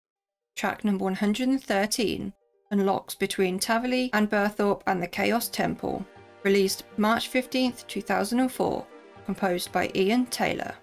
Track number 113 unlocks between Taverley and Burthorpe and the Chaos Temple. Released March 15th, 2004. Composed by Ian Taylor.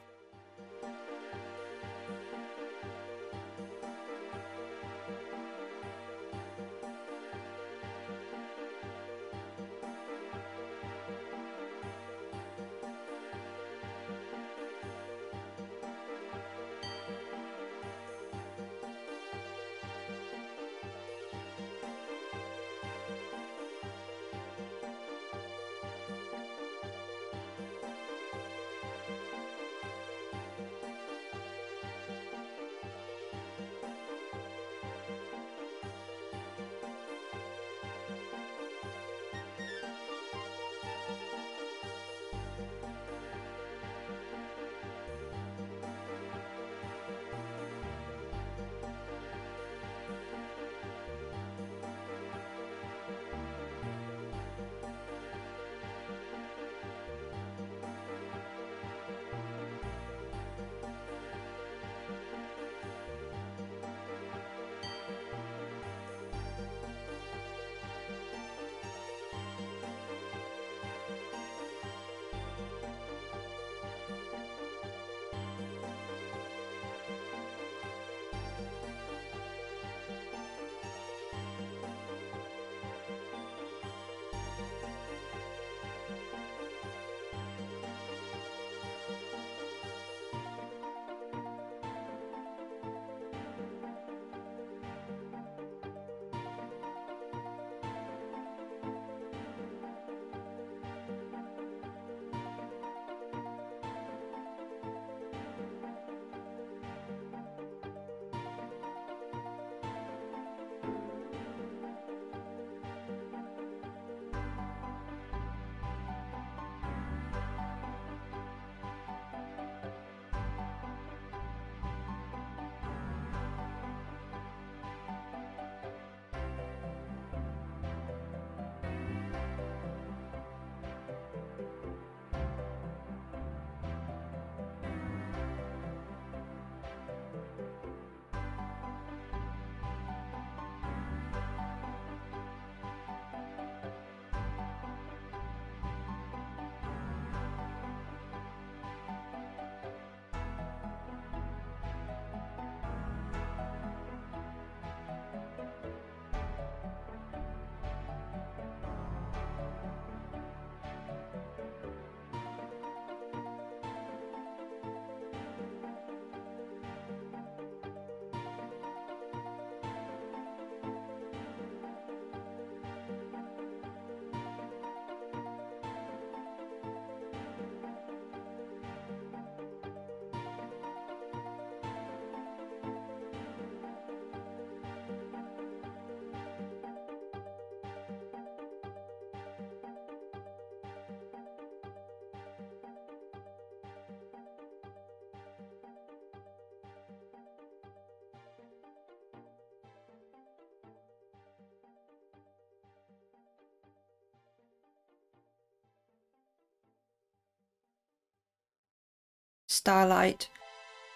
Starlight.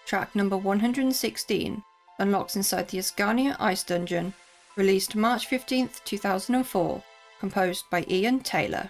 Track number 116. Unlocks inside the Asgarnia Ice Dungeon. Released March 15th, 2004. Composed by Ian Taylor.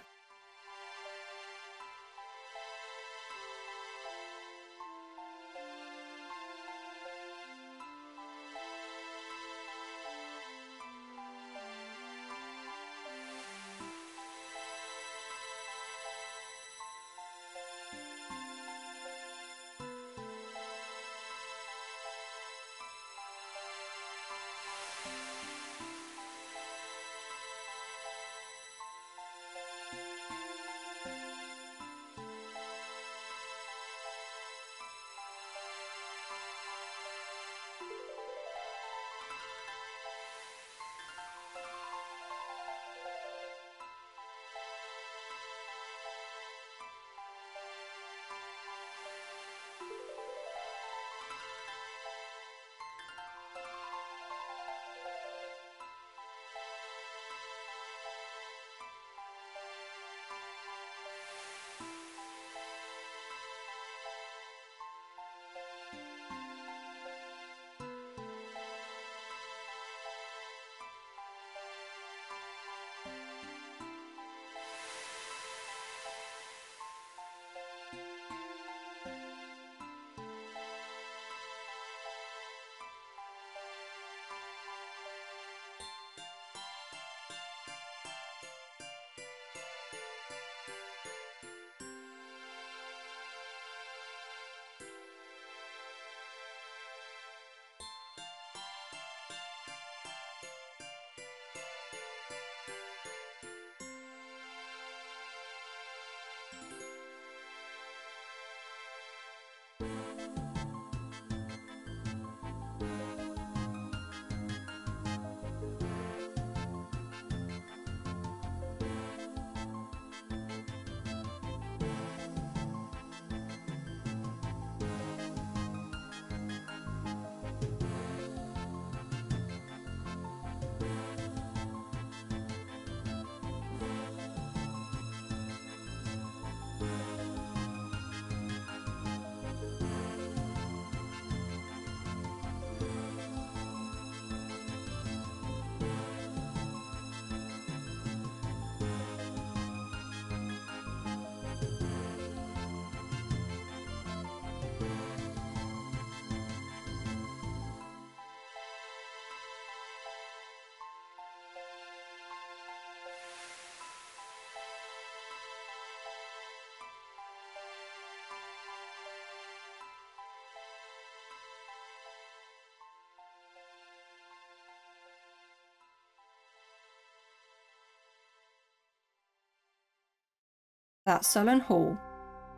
That's Sullen Hall.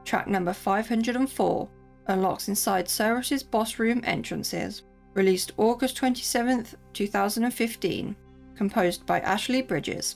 Track number 504. Unlocks inside Ceros's boss room entrances. Released August 27th, 2015. Composed by Ashley Bridges.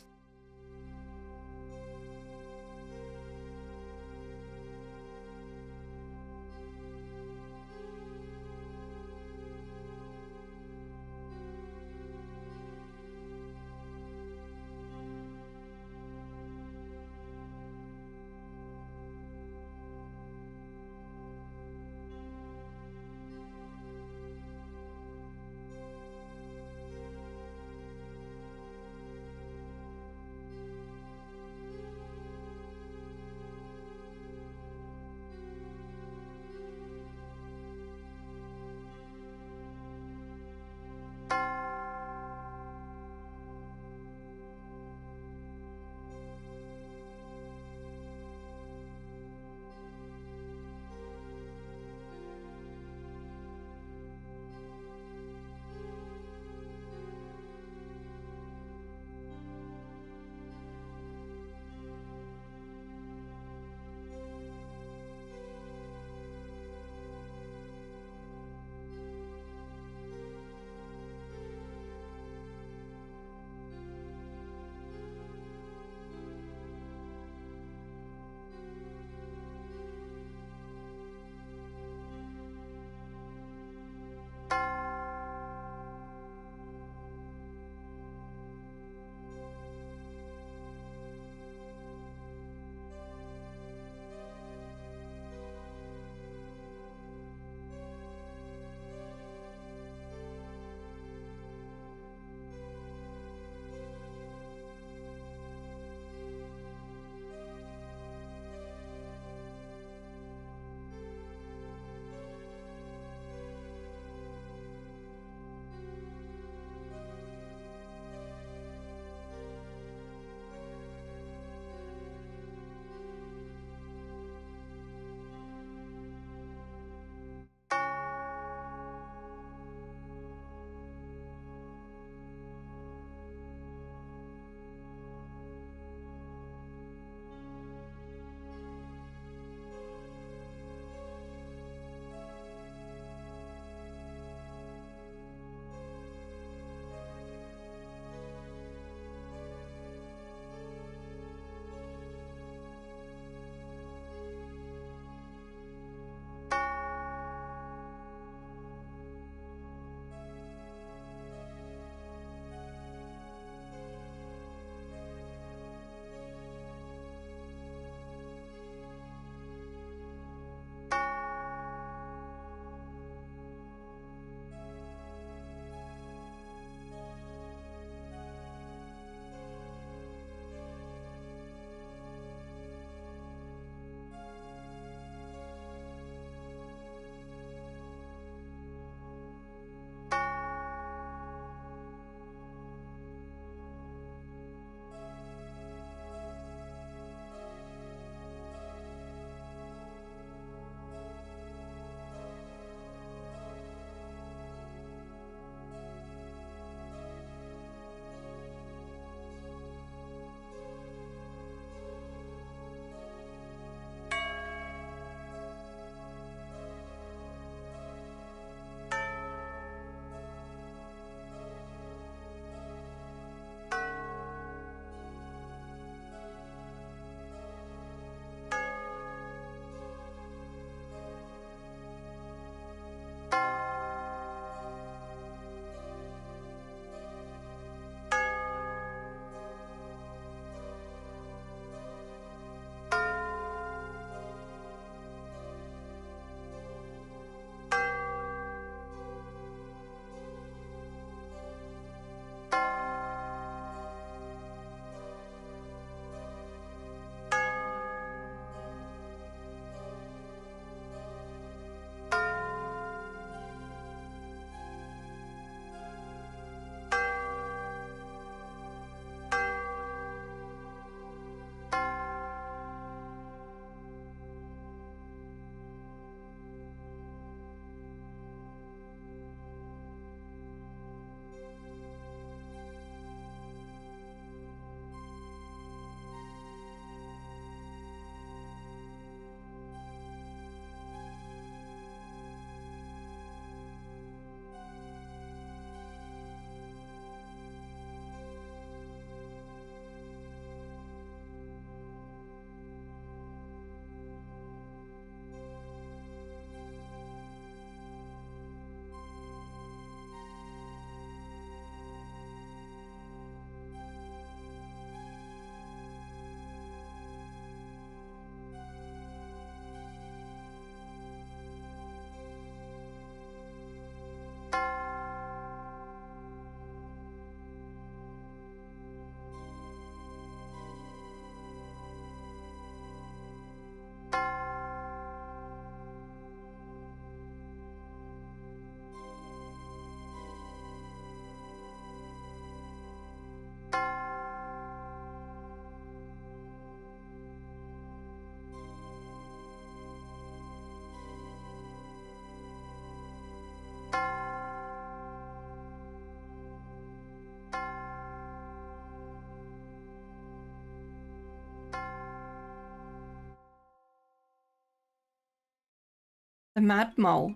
The Mad Mole.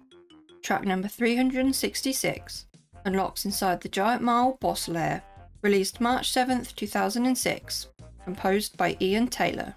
Track number 366. Unlocks inside the Giant Mole boss lair. Released March 7th, 2006. Composed by Ian Taylor.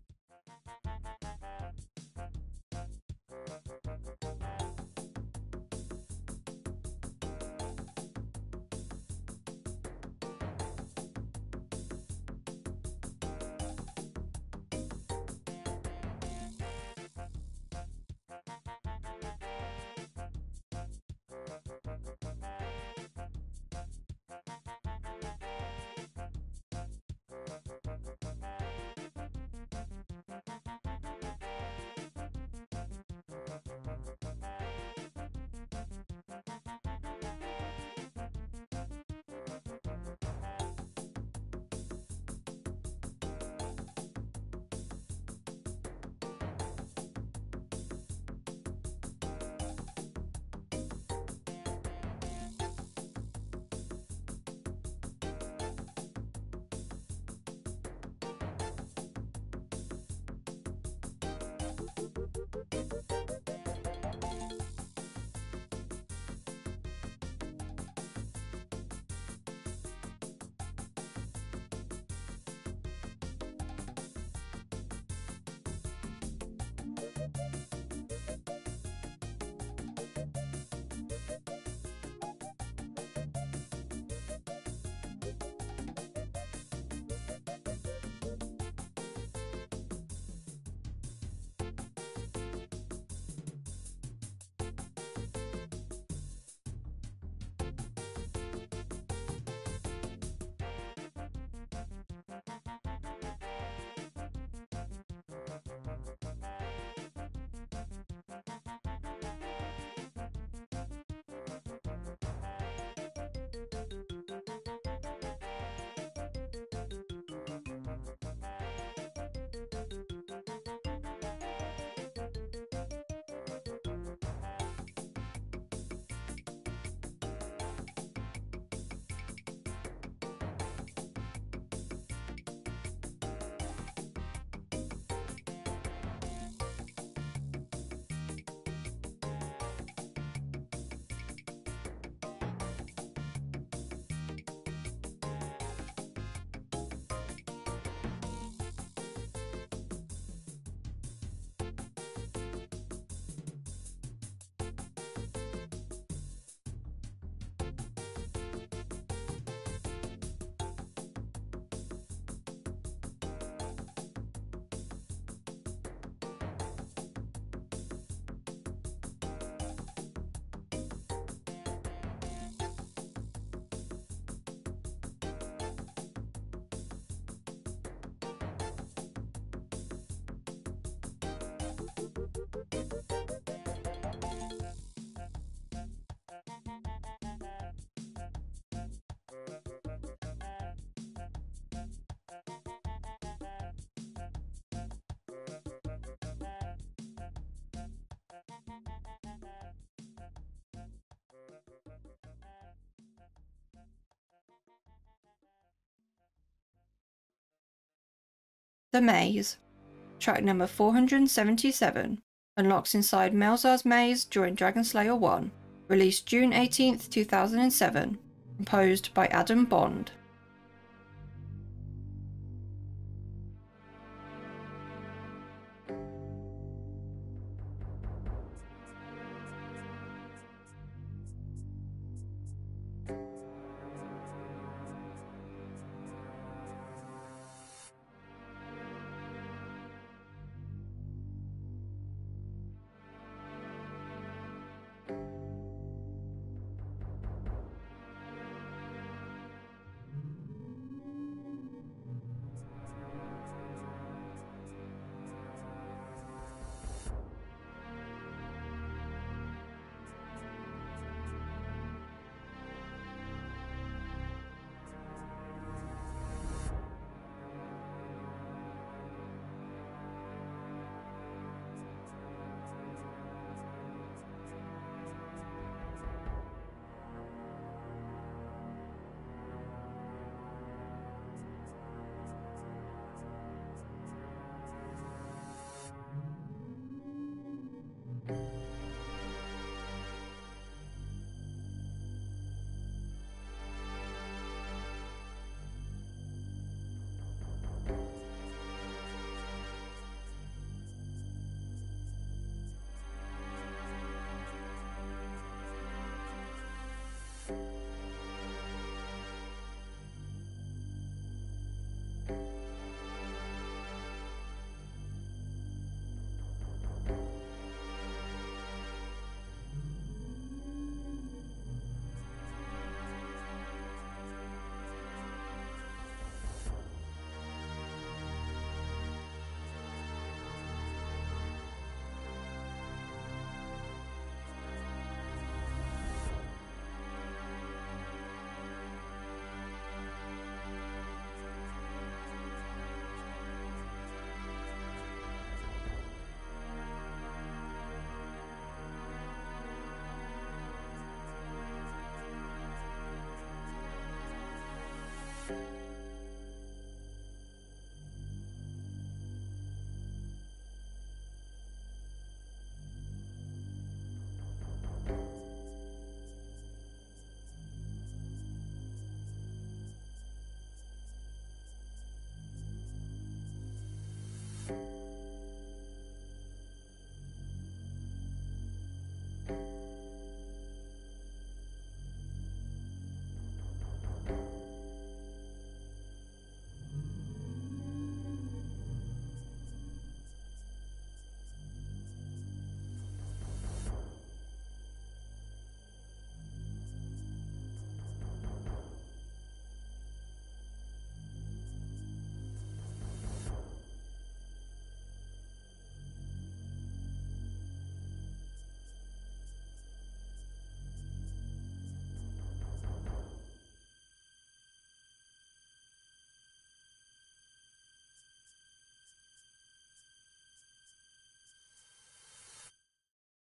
The Maze. Track number 477. Unlocks inside Melzar's Maze during Dragonslayer 1. Released June 18th, 2007. Composed by Adam Bond.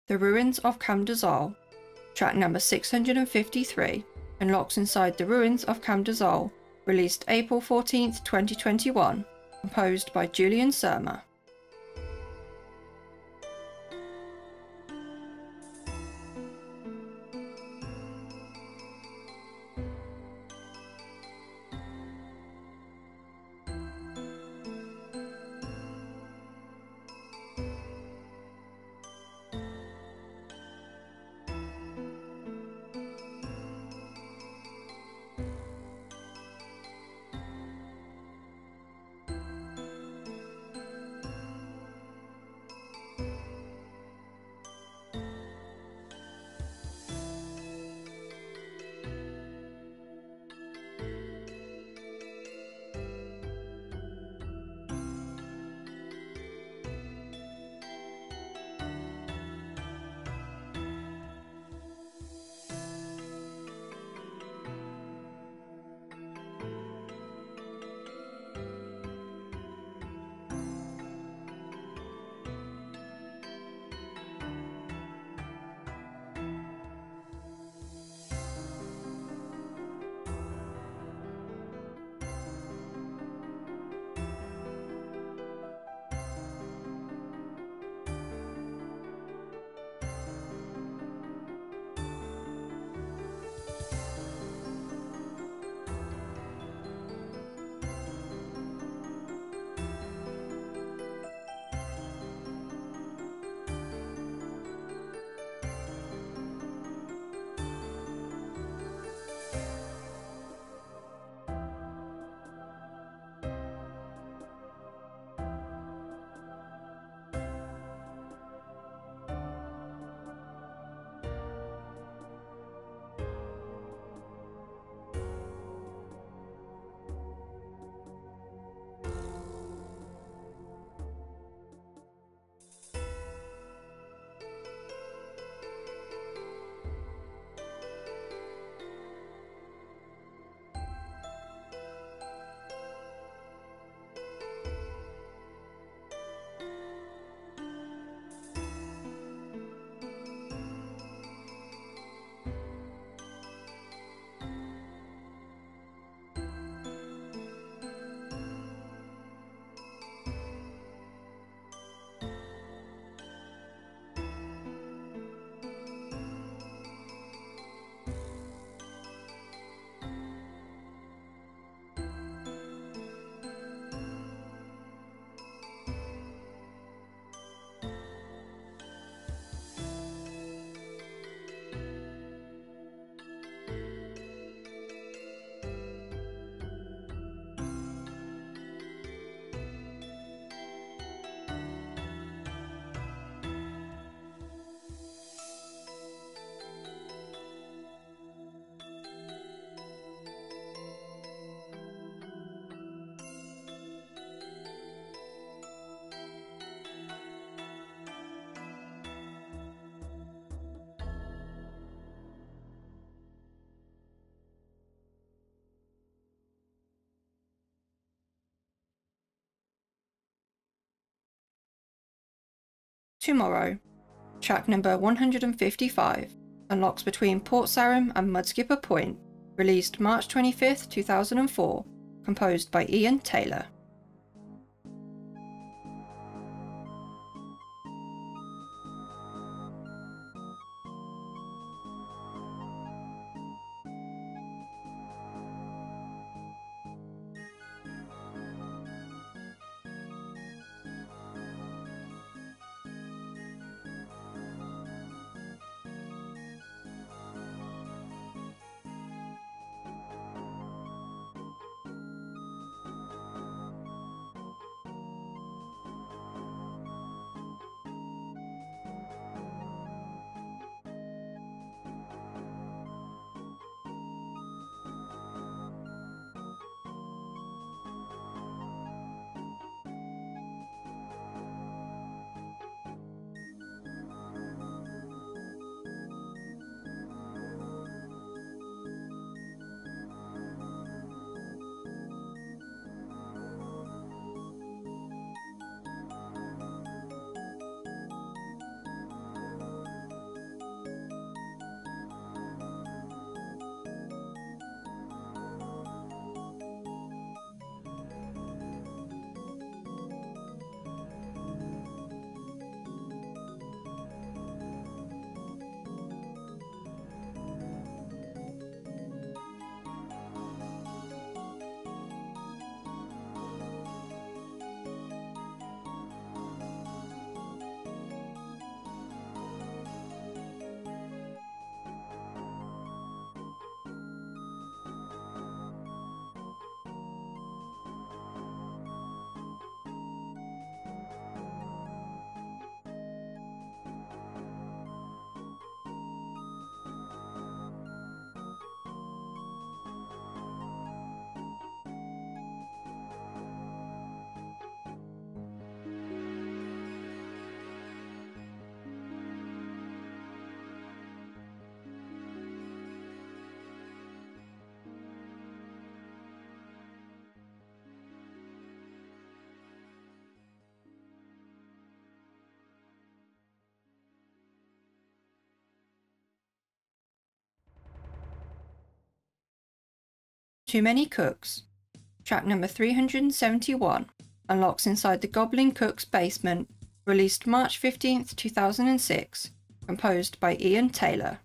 The Ruins of Camdozaal, track number 653, unlocks inside the Ruins of Camdozaal, released April 14, 2021, composed by Julian Surma. Tomorrow, track number 155, unlocks between Port Sarum and Mudskipper Point, released March 25, 2004, composed by Ian Taylor. Too many cooks. Track number 371 unlocks inside the Goblin Cook's Basement, released March 15, 2006, composed by Ian Taylor.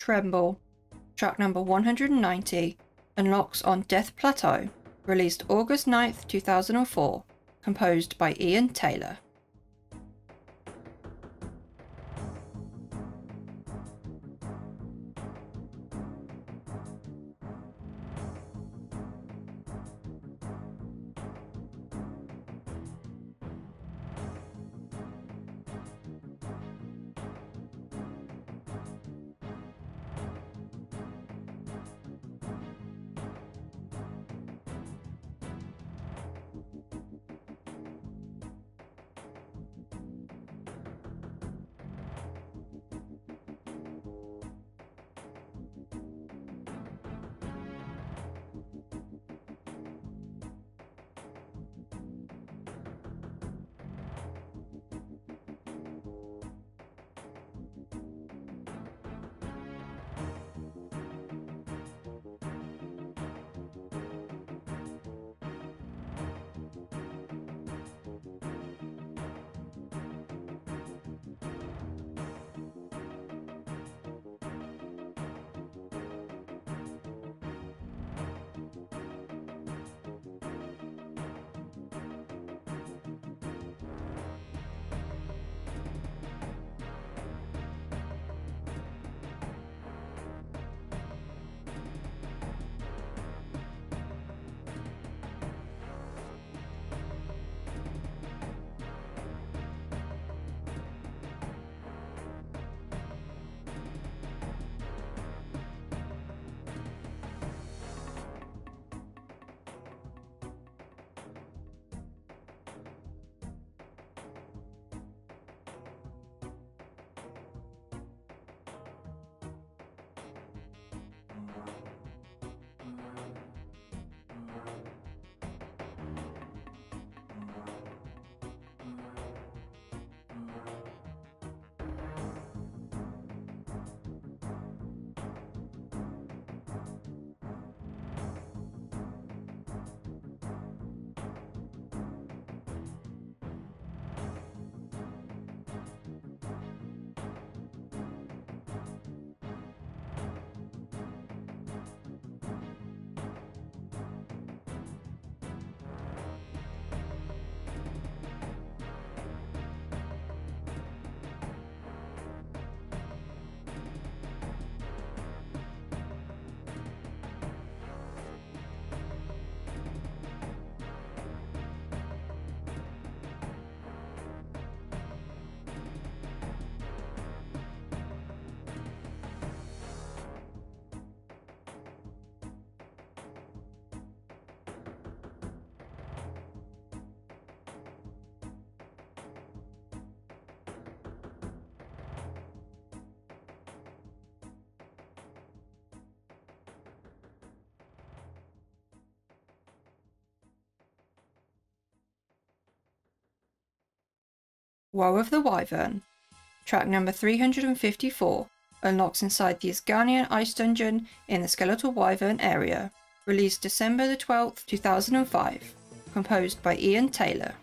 Tremble, track number 190, unlocks on Death Plateau, released August 9, 2004, composed by Ian Taylor. Woe of the Wyvern. Track number 354 unlocks inside the Asgarnian Ice Dungeon in the Skeletal Wyvern area. Released December the 12th, 2005. Composed by Ian Taylor.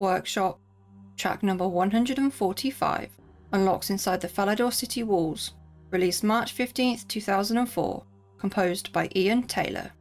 Workshop. Track number 145 unlocks inside the Falador city walls. Released March 15th, 2004. Composed by Ian Taylor.